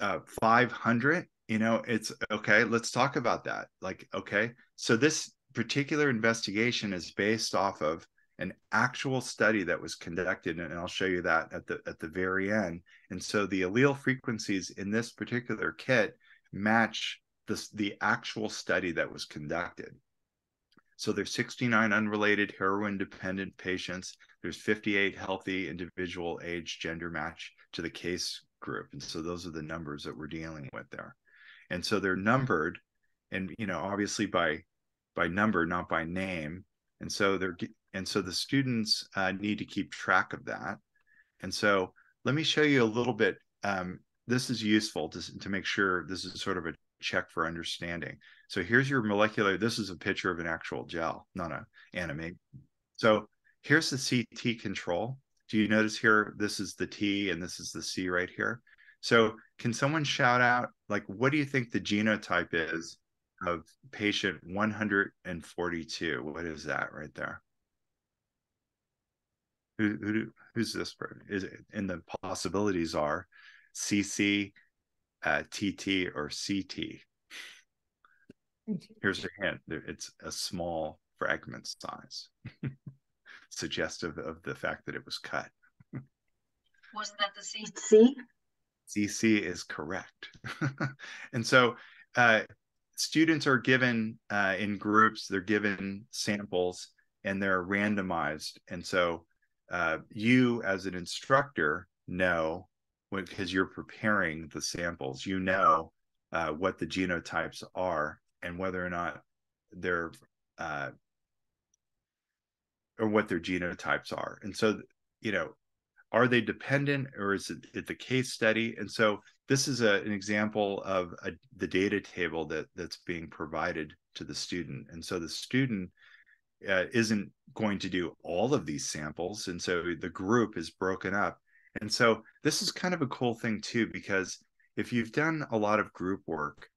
Uh, five hundred? You know, it's, okay, let's talk about that. Like, okay, so this particular investigation is based off of an actual study that was conducted, and I'll show you that at the, at the very end. And so the allele frequencies in this particular kit match this, the actual study that was conducted. So there's sixty-nine unrelated heroin-dependent patients. There's fifty-eight healthy individual age gender match to the case group. And so those are the numbers that we're dealing with there. And so they're numbered, and, you know, obviously by, by number, not by name. And so they're, and so the students uh, need to keep track of that. And so let me show you a little bit. Um, this is useful to, to make sure this is sort of a check for understanding. So here's your molecular. This is a picture of an actual gel, not an animation. So here's the C T control. Do you notice here, this is the T and this is the C right here. So can someone shout out, like, what do you think the genotype is of patient one hundred forty-two? What is that right there? Who, who who's this person? Is it, and the possibilities are C C, uh, T T, or C T. Here's a hint. It's a small fragment size, suggestive of the fact that it was cut. Was that the C C? C C is correct. And so uh, students are given uh, in groups, they're given samples and they're randomized. And so uh, you as an instructor know, because you're preparing the samples, you know uh, what the genotypes are and whether or not they're, uh, or what their genotypes are. And so, you know, are they dependent or is it the case study? And so this is a, an example of a, the data table that, that's being provided to the student. And so the student uh, isn't going to do all of these samples. And so the group is broken up. And so this is kind of a cool thing too, because if you've done a lot of group work,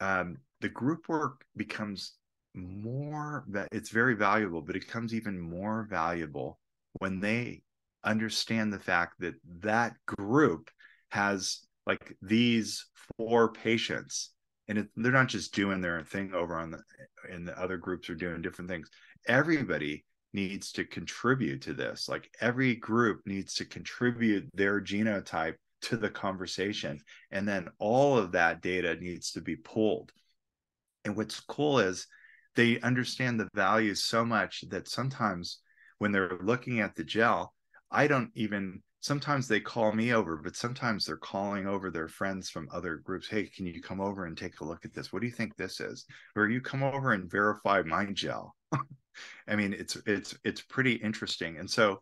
um, the group work becomes more, it's very valuable, but it becomes even more valuable when they understand the fact that that group has like these four patients, and it, they're not just doing their thing over on the, and the other groups are doing different things. Everybody needs to contribute to this. Like every group needs to contribute their genotype to the conversation. And then all of that data needs to be pulled. And what's cool is they understand the value so much that sometimes when they're looking at the gel, I don't even, sometimes they call me over, but sometimes they're calling over their friends from other groups. Hey, can you come over and take a look at this? What do you think this is? Or you come over and verify my gel. I mean, it's, it's, it's pretty interesting. And so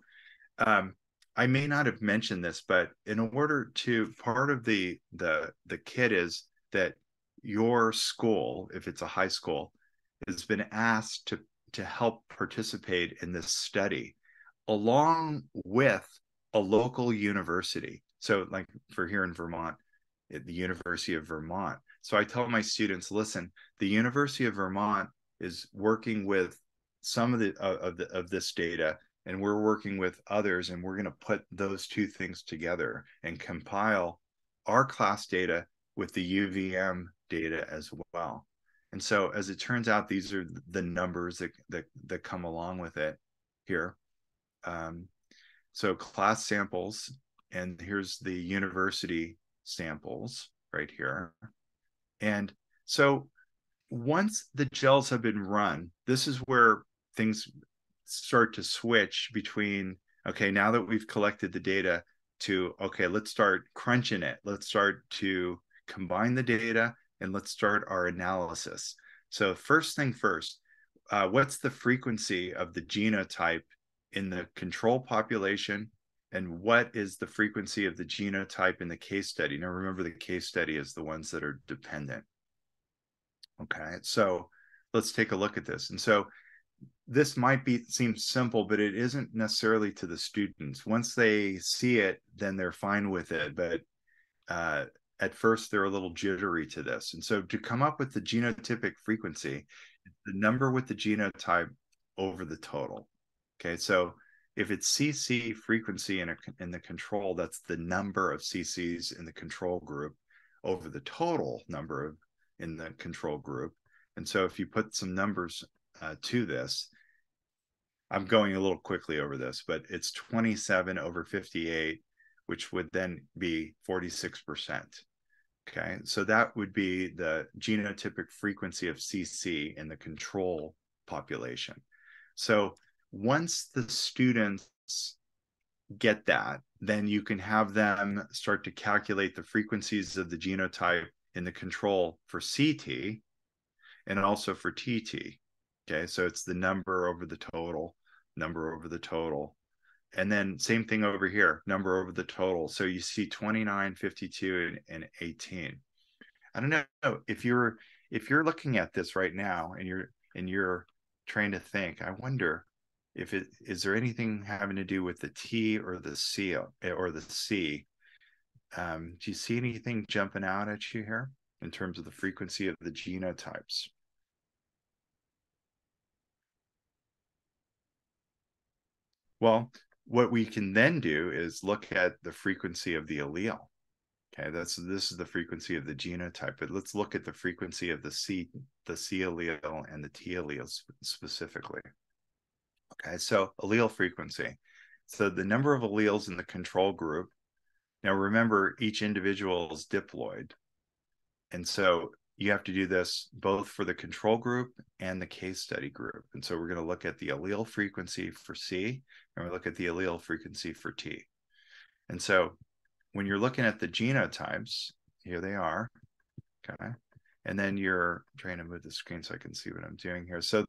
um, I may not have mentioned this, but in order to, part of the, the, the kit is that your school, if it's a high school, has been asked to, to help participate in this study, along with a local university. So like for here in Vermont, the University of Vermont. So I tell my students, listen, the University of Vermont is working with some of the of, the, of this data, and we're working with others, and we're going to put those two things together and compile our class data with the U V M data as well. And so as it turns out, these are the numbers that, that, that come along with it here. Um, so class samples, and here's the university samples right here. And so once the gels have been run, this is where things start to switch between, okay, now that we've collected the data, to, okay, let's start crunching it. Let's start to combine the data and let's start our analysis. So first thing first, uh, what's the frequency of the genotype in the control population, and what is the frequency of the genotype in the case study? Now, remember, the case study is the ones that are dependent. Okay, so let's take a look at this. And so this might be seem simple, but it isn't necessarily to the students. Once they see it, then they're fine with it. But uh, at first, they're a little jittery to this. And so to come up with the genotypic frequency, the number with the genotype over the total. Okay, so if it's C C frequency in, a, in the control, that's the number of C Cs in the control group over the total number of, in the control group. And so if you put some numbers uh, to this, I'm going a little quickly over this, but it's twenty-seven over fifty-eight, which would then be forty-six percent. Okay, so that would be the genotypic frequency of C C in the control population. So once the students get that, then you can have them start to calculate the frequencies of the genotype in the control for C T and also for T T. Okay, so it's the number over the total, number over the total, And then same thing over here, number over the total. So you see twenty-nine, fifty-two, and eighteen. I don't know if you're if you're looking at this right now and you're and you're trying to think, I wonder if it is there anything having to do with the T or the C or the C. Um, do you see anything jumping out at you here in terms of the frequency of the genotypes? Well, what we can then do is look at the frequency of the allele. Okay, that's this is the frequency of the genotype, but let's look at the frequency of the C, the C allele and the T allele specifically. Okay, so allele frequency. So the number of alleles in the control group. Now remember, each individual is diploid. And so you have to do this both for the control group and the case study group. And so we're going to look at the allele frequency for C, and we look at the allele frequency for T. And so when you're looking at the genotypes, here they are, okay? And then you're trying to move the screen so I can see what I'm doing here. So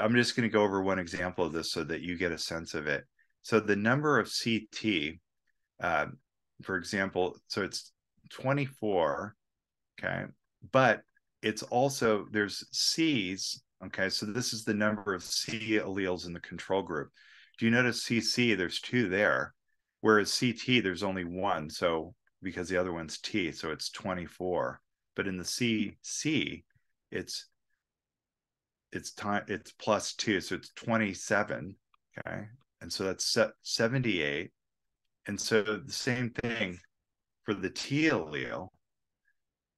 I'm just going to go over one example of this so that you get a sense of it. So the number of C T, uh, for example, so it's twenty-four, okay? But it's also, there's C's, okay? So this is the number of C alleles in the control group. Do you notice C C, there's two there, whereas C T, there's only one, so because the other one's T, so it's twenty-four. But in the C C, it's it's time it's plus two, so it's twenty-seven, okay? And so that's seventy-eight. And so the same thing for the T allele.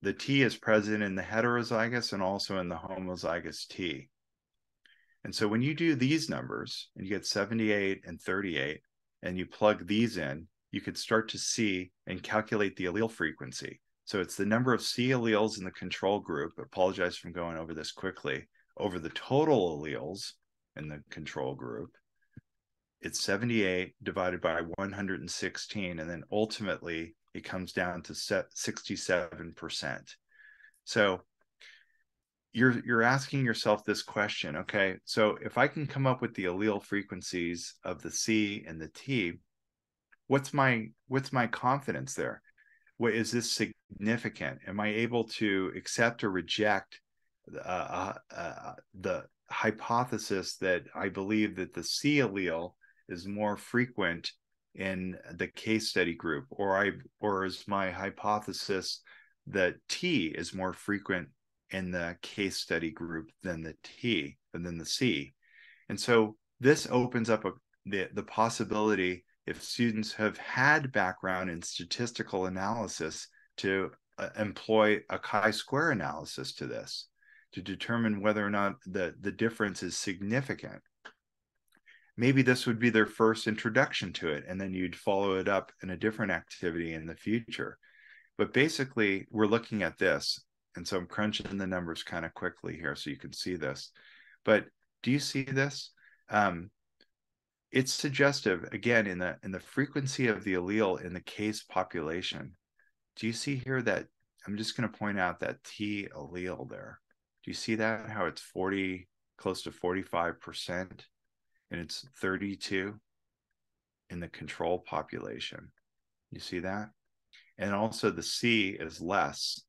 The T is present in the heterozygous and also in the homozygous T. And so when you do these numbers and you get seventy-eight and thirty-eight and you plug these in, you can start to see and calculate the allele frequency. So it's the number of C alleles in the control group. I apologize for going over this quickly. Over the total alleles in the control group, it's seventy-eight divided by one hundred sixteen, and then ultimately it comes down to sixty-seven percent. So you're you're asking yourself this question, okay, so if I can come up with the allele frequencies of the C and the T, what's my what's my confidence there? What is this significant? Am I able to accept or reject uh, uh, the hypothesis that I believe that the C allele is more frequent in the case study group, or I or is my hypothesis that T is more frequent in the case study group than the T and then the C? And so this opens up a, the, the possibility, if students have had background in statistical analysis, to uh, employ a chi-square analysis to this to determine whether or not the, the difference is significant. Maybe this would be their first introduction to it, and then you'd follow it up in a different activity in the future. But basically, we're looking at this, and so I'm crunching the numbers kind of quickly here so you can see this. But do you see this? Um, it's suggestive, again, in the, in the frequency of the allele in the case population. Do you see here that, I'm just going to point out that T allele there. Do you see that, how it's forty, close to forty-five percent? And it's thirty-two in the control population. You see that? And also the C is less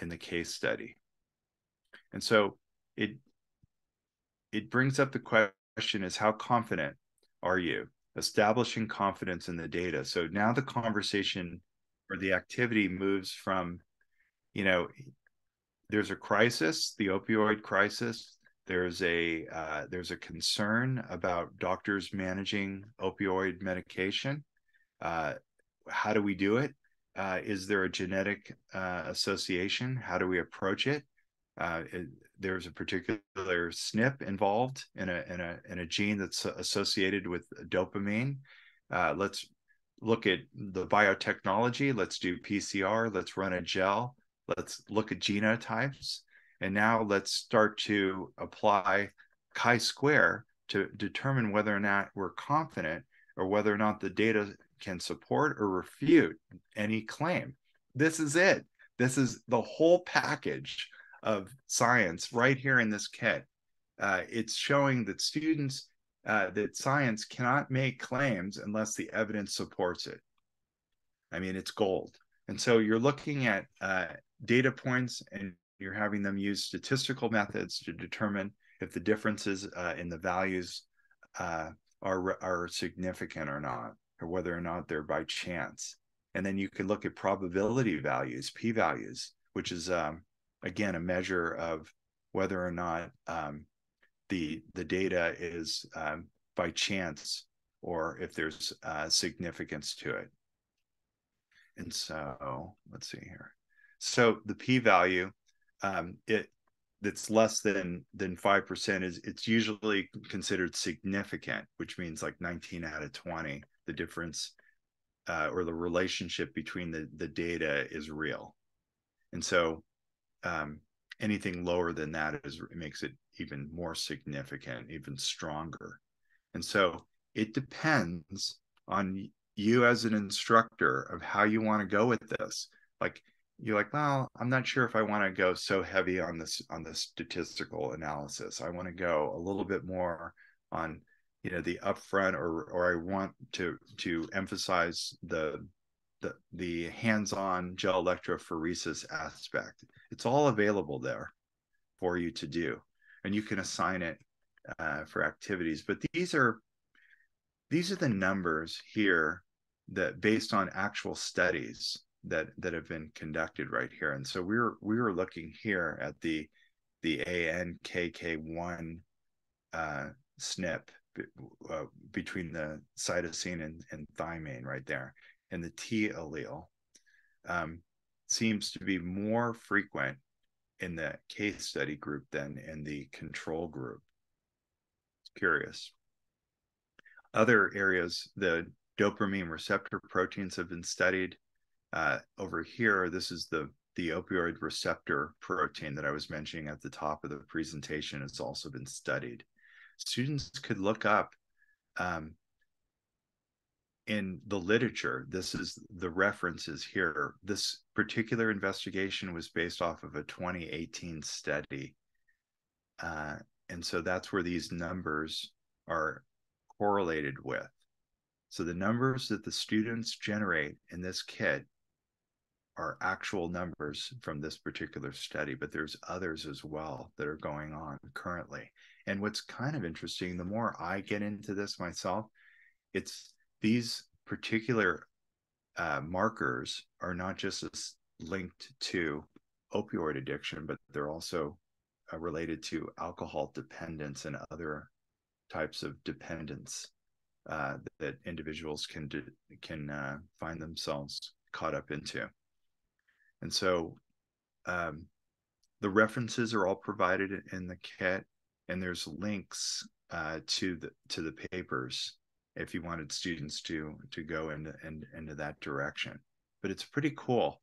in the case study. And so it, it brings up the question is, how confident are you? Establishing confidence in the data. So now the conversation or the activity moves from, you know, there's a crisis, the opioid crisis. There's a uh, there's a concern about doctors managing opioid medication. Uh, how do we do it? Uh, is there a genetic uh, association? How do we approach it? Uh, it there's a particular S N P involved in a in a in a gene that's associated with dopamine. Uh, let's look at the biotechnology. Let's do P C R. Let's run a gel. Let's look at genotypes. And now let's start to apply chi-square to determine whether or not we're confident or whether or not the data can support or refute any claim. This is it. This is the whole package of science right here in this kit. Uh, it's showing that students uh, that science cannot make claims unless the evidence supports it. I mean, it's gold. And so you're looking at uh, data points and you're having them use statistical methods to determine if the differences uh, in the values uh, are, are significant or not, or whether or not they're by chance. And then you can look at probability values, p-values, which is, um, again, a measure of whether or not um, the, the data is um, by chance or if there's uh, significance to it. And so let's see here. So the p-value, um, it that's less than than five percent is it's usually considered significant, which means like nineteen out of twenty, the difference uh, or the relationship between the, the data is real. And so um, anything lower than that is it makes it even more significant, even stronger. And so it depends on you as an instructor of how you want to go with this. Like you're like, well, I'm not sure if I want to go so heavy on this, on the statistical analysis. I want to go a little bit more on, you know, the upfront, or, or I want to, to emphasize the, the, the hands-on gel electrophoresis aspect. It's all available there for you to do, and you can assign it uh, for activities, but these are, these are the numbers here that based on actual studies that that have been conducted right here. And so we were we were looking here at the the A N K K one uh, S N P uh, between the cytosine and, and thymine right there, and the T allele um, seems to be more frequent in the case study group than in the control group. It's curious. Other areas, the dopamine receptor proteins have been studied. Uh, over here, this is the, the opioid receptor protein that I was mentioning at the top of the presentation. It's also been studied. Students could look up um, in the literature. This is the references here. This particular investigation was based off of a twenty eighteen study. Uh, and so that's where these numbers are correlated with. So the numbers that the students generate in this kit are actual numbers from this particular study, but there's others as well that are going on currently. And what's kind of interesting, the more I get into this myself, it's these particular uh, markers are not just linked to opioid addiction, but they're also uh, related to alcohol dependence and other types of dependence uh, that individuals can do, can uh, find themselves caught up into. And so um, the references are all provided in the kit, and there's links uh, to the to the papers if you wanted students to to go into and into that direction. But it's pretty cool.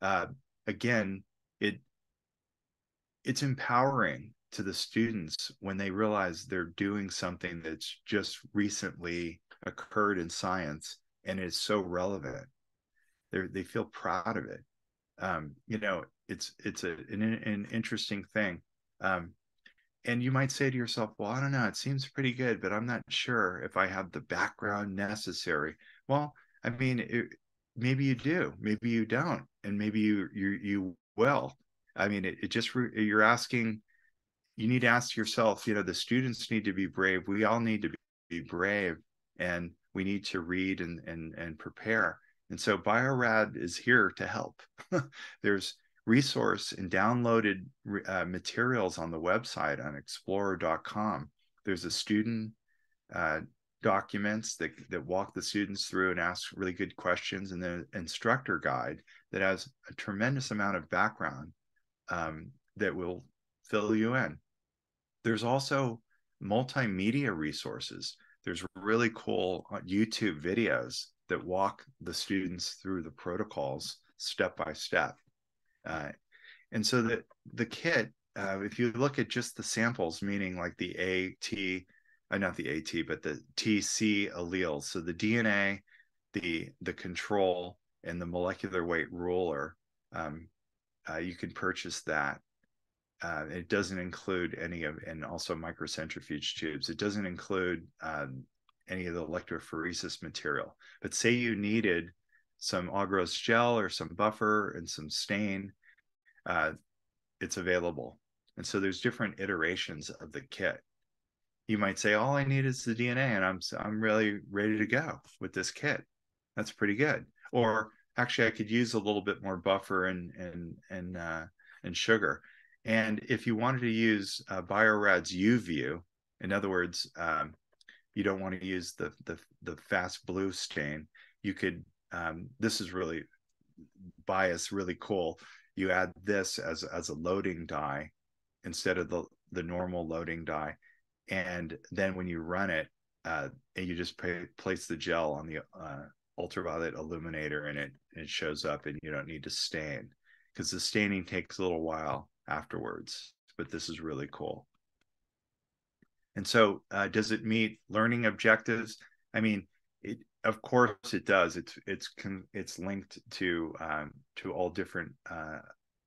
Uh, again, it it's empowering to the students when they realize they're doing something that's just recently occurred in science and is so relevant. They're, they feel proud of it. Um, you know, it's it's a, an, an interesting thing. Um, and you might say to yourself, well, I don't know, it seems pretty good, but I'm not sure if I have the background necessary. Well, I mean, it, maybe you do, maybe you don't, and maybe you you, you will. I mean, it, it just, you're asking, you need to ask yourself, you know, the students need to be brave. We all need to be brave, and we need to read and and, and prepare. And so Bio-Rad is here to help. There's resource and downloaded uh, materials on the website on explorer dot com. There's a student uh, documents that, that walk the students through and ask really good questions, and the instructor guide that has a tremendous amount of background um, that will fill you in. There's also multimedia resources. There's really cool YouTube videos that walk the students through the protocols step by step. Uh, and so the, the kit, uh, if you look at just the samples, meaning like the A T, uh, not the A T, but the T C alleles, so the D N A, the, the control, and the molecular weight ruler, um, uh, you can purchase that. Uh, it doesn't include any of, and also microcentrifuge tubes. It doesn't include um, any of the electrophoresis material. But say you needed some agarose gel or some buffer and some stain, uh, it's available. And so there's different iterations of the kit. You might say, all I need is the D N A, and I'm I'm really ready to go with this kit. That's pretty good. Or actually, I could use a little bit more buffer and and and uh, and sugar. And if you wanted to use uh, Bio-Rad's UView, in other words, um, you don't want to use the, the the fast blue stain. You could. Um, this is really bias, really cool. You add this as as a loading dye instead of the the normal loading dye. And then when you run it, uh, and you just pay, place the gel on the uh, ultraviolet illuminator, and it and it shows up, and you don't need to stain, because the staining takes a little while afterwards. But this is really cool. And so, uh, does it meet learning objectives? I mean, it of course it does. It's it's it's linked to um, to all different uh,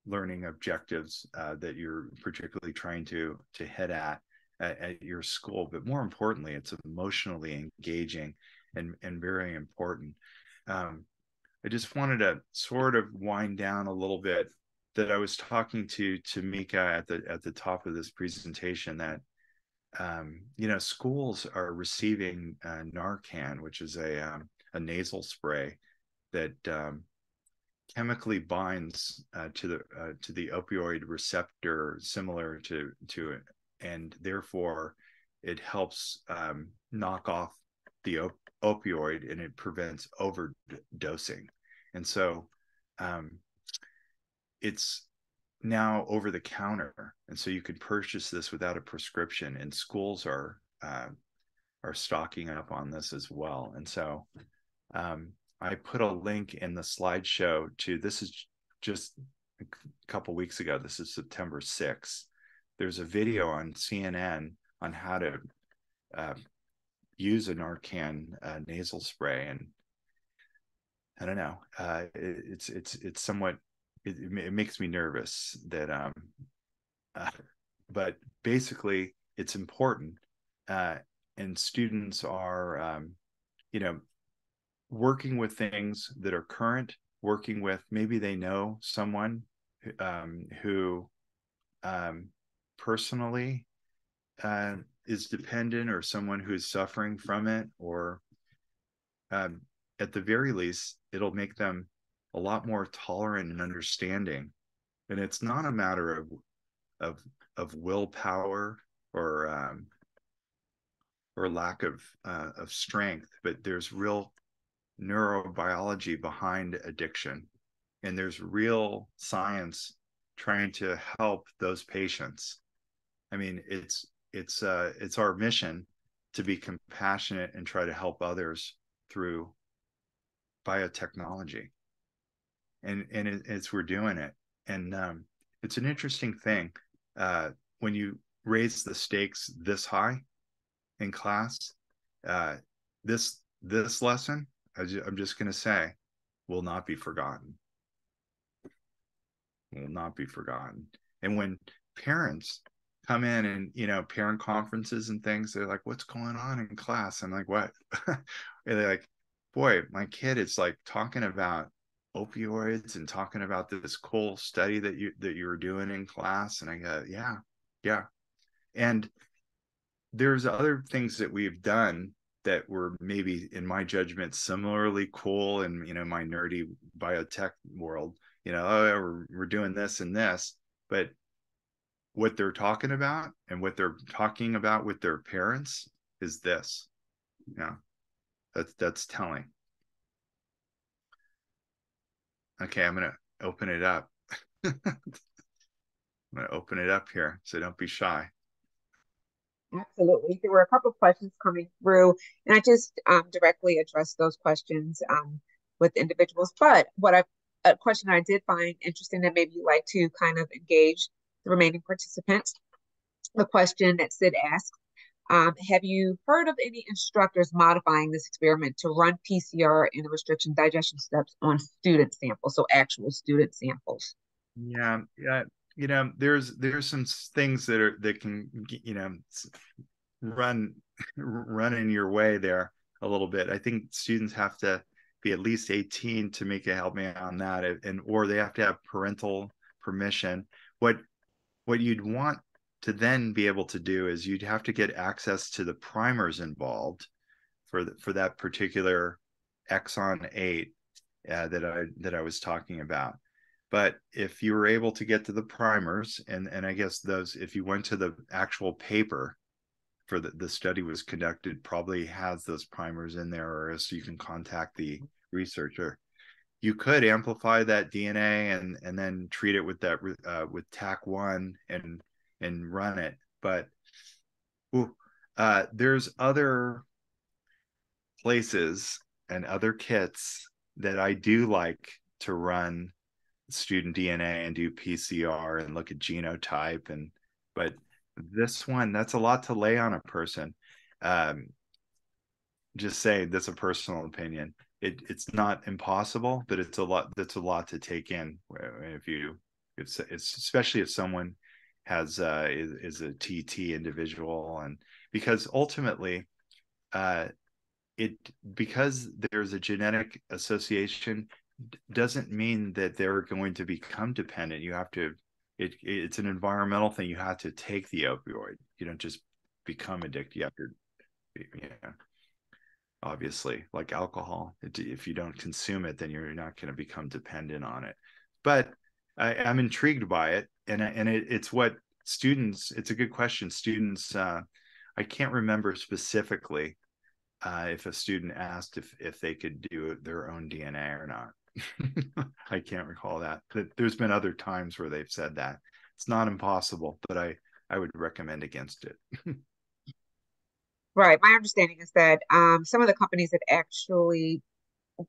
learning objectives uh, that you're particularly trying to to hit at. at your school, but more importantly, it's emotionally engaging and, and very important. Um, I just wanted to sort of wind down a little bit that I was talking to Tamika at the, at the top of this presentation that, um, you know, schools are receiving uh, Narcan, which is a, um, a nasal spray that um, chemically binds uh, to the, uh, to the opioid receptor, similar to, to it. And therefore, it helps um, knock off the op opioid, and it prevents overdosing. And so um, it's now over the counter. And so you can purchase this without a prescription. And schools are uh, are stocking up on this as well. And so um, I put a link in the slideshow to, this is just a couple weeks ago. This is September sixth. There's a video on C N N on how to uh, use a Narcan uh, nasal spray, and I don't know. Uh, it, it's it's it's somewhat. It, it makes me nervous that. Um, uh, but basically, it's important, uh, and students are, um, you know, working with things that are current. Working with, maybe they know someone um, who. Um, personally uh, is dependent, or someone who is suffering from it, or um, at the very least, it'll make them a lot more tolerant and understanding. And it's not a matter of of of willpower or um, or lack of uh, of strength, but there's real neurobiology behind addiction, and there's real science trying to help those patients. I mean, it's it's uh, it's our mission to be compassionate and try to help others through biotechnology, and and it, it's we're doing it. And um, it's an interesting thing uh, when you raise the stakes this high in class. Uh, this this lesson, I ju- I'm just going to say, will not be forgotten. Will not be forgotten. And when parents come in and, you know, parent conferences and things, they're like, what's going on in class? I'm like, what? And they're like, boy, my kid is like talking about opioids and talking about this cool study that you, that you were doing in class. And I go, yeah, yeah. And there's other things that we've done that were maybe, in my judgment, similarly cool. And, you know, my nerdy biotech world, you know, oh, we're, we're doing this and this, but what they're talking about and what they're talking about with their parents is this. Yeah, that's, that's telling. Okay, I'm going to open it up. I'm going to open it up here, so don't be shy. Absolutely. There were a couple of questions coming through, and I just um, directly addressed those questions um, with individuals. But what I've a question I did find interesting that maybe you like to kind of engage the remaining participants. The question that Sid asks, um, have you heard of any instructors modifying this experiment to run P C R in the restriction digestion steps on student samples, so actual student samples? Yeah, yeah, you know, there's there's some things that are that can, you know, run run in your way there a little bit. I think students have to be at least eighteen to make a help me on that, and or they have to have parental permission. What what you'd want to then be able to do is you'd have to get access to the primers involved for the, for that particular exon eight uh, that I that I was talking about. But if you were able to get to the primers, and and I guess those, if you went to the actual paper for the, the study was conducted, probably has those primers in there, or else you can contact the researcher. You could amplify that D N A and and then treat it with that uh, with Taq one and and run it. But ooh, uh, there's other places and other kits that I do like to run student D N A and do P C R and look at genotype, and but this one, that's a lot to lay on a person. Um, just say that's a personal opinion. It it's not impossible, but it's a lot. That's a lot to take in. If you, it's, it's especially if someone has uh, is, is a T T individual, and because ultimately, uh, it because there's a genetic association doesn't mean that they're going to become dependent. You have to. It, it's an environmental thing. You have to take the opioid. You don't just become addicted. You have to, you know, obviously, like alcohol. It, if you don't consume it, then you're not going to become dependent on it. But I, I'm intrigued by it, and and it, it's what students. It's a good question. Students, uh, I can't remember specifically uh, if a student asked if if they could do their own D N A or not. I can't recall that, but there's been other times where they've said that. It's not impossible, but I, I would recommend against it. Right. My understanding is that um, some of the companies that actually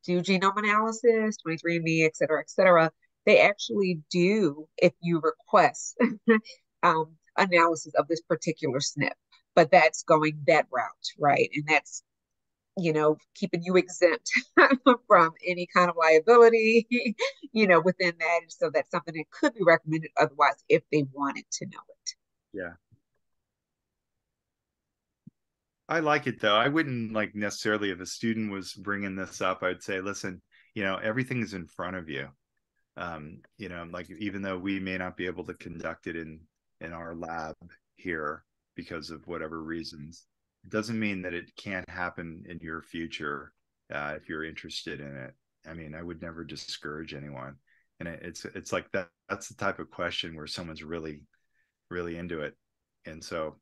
do genome analysis, twenty-three and me, et cetera, et cetera, they actually do, if you request, um, analysis of this particular S N P, but that's going that route, right? And that's, you know, keeping you exempt from any kind of liability, you know, within that. So that's something that could be recommended otherwise if they wanted to know it. Yeah. I like it though. I wouldn't like necessarily, if a student was bringing this up, I'd say, listen, you know, everything is in front of you. Um, you know, like, even though we may not be able to conduct it in, in our lab here because of whatever reasons, it doesn't mean that it can't happen in your future uh, if you're interested in it. I mean, I would never discourage anyone. And it, it's it's like that. That's the type of question where someone's really, really into it. And so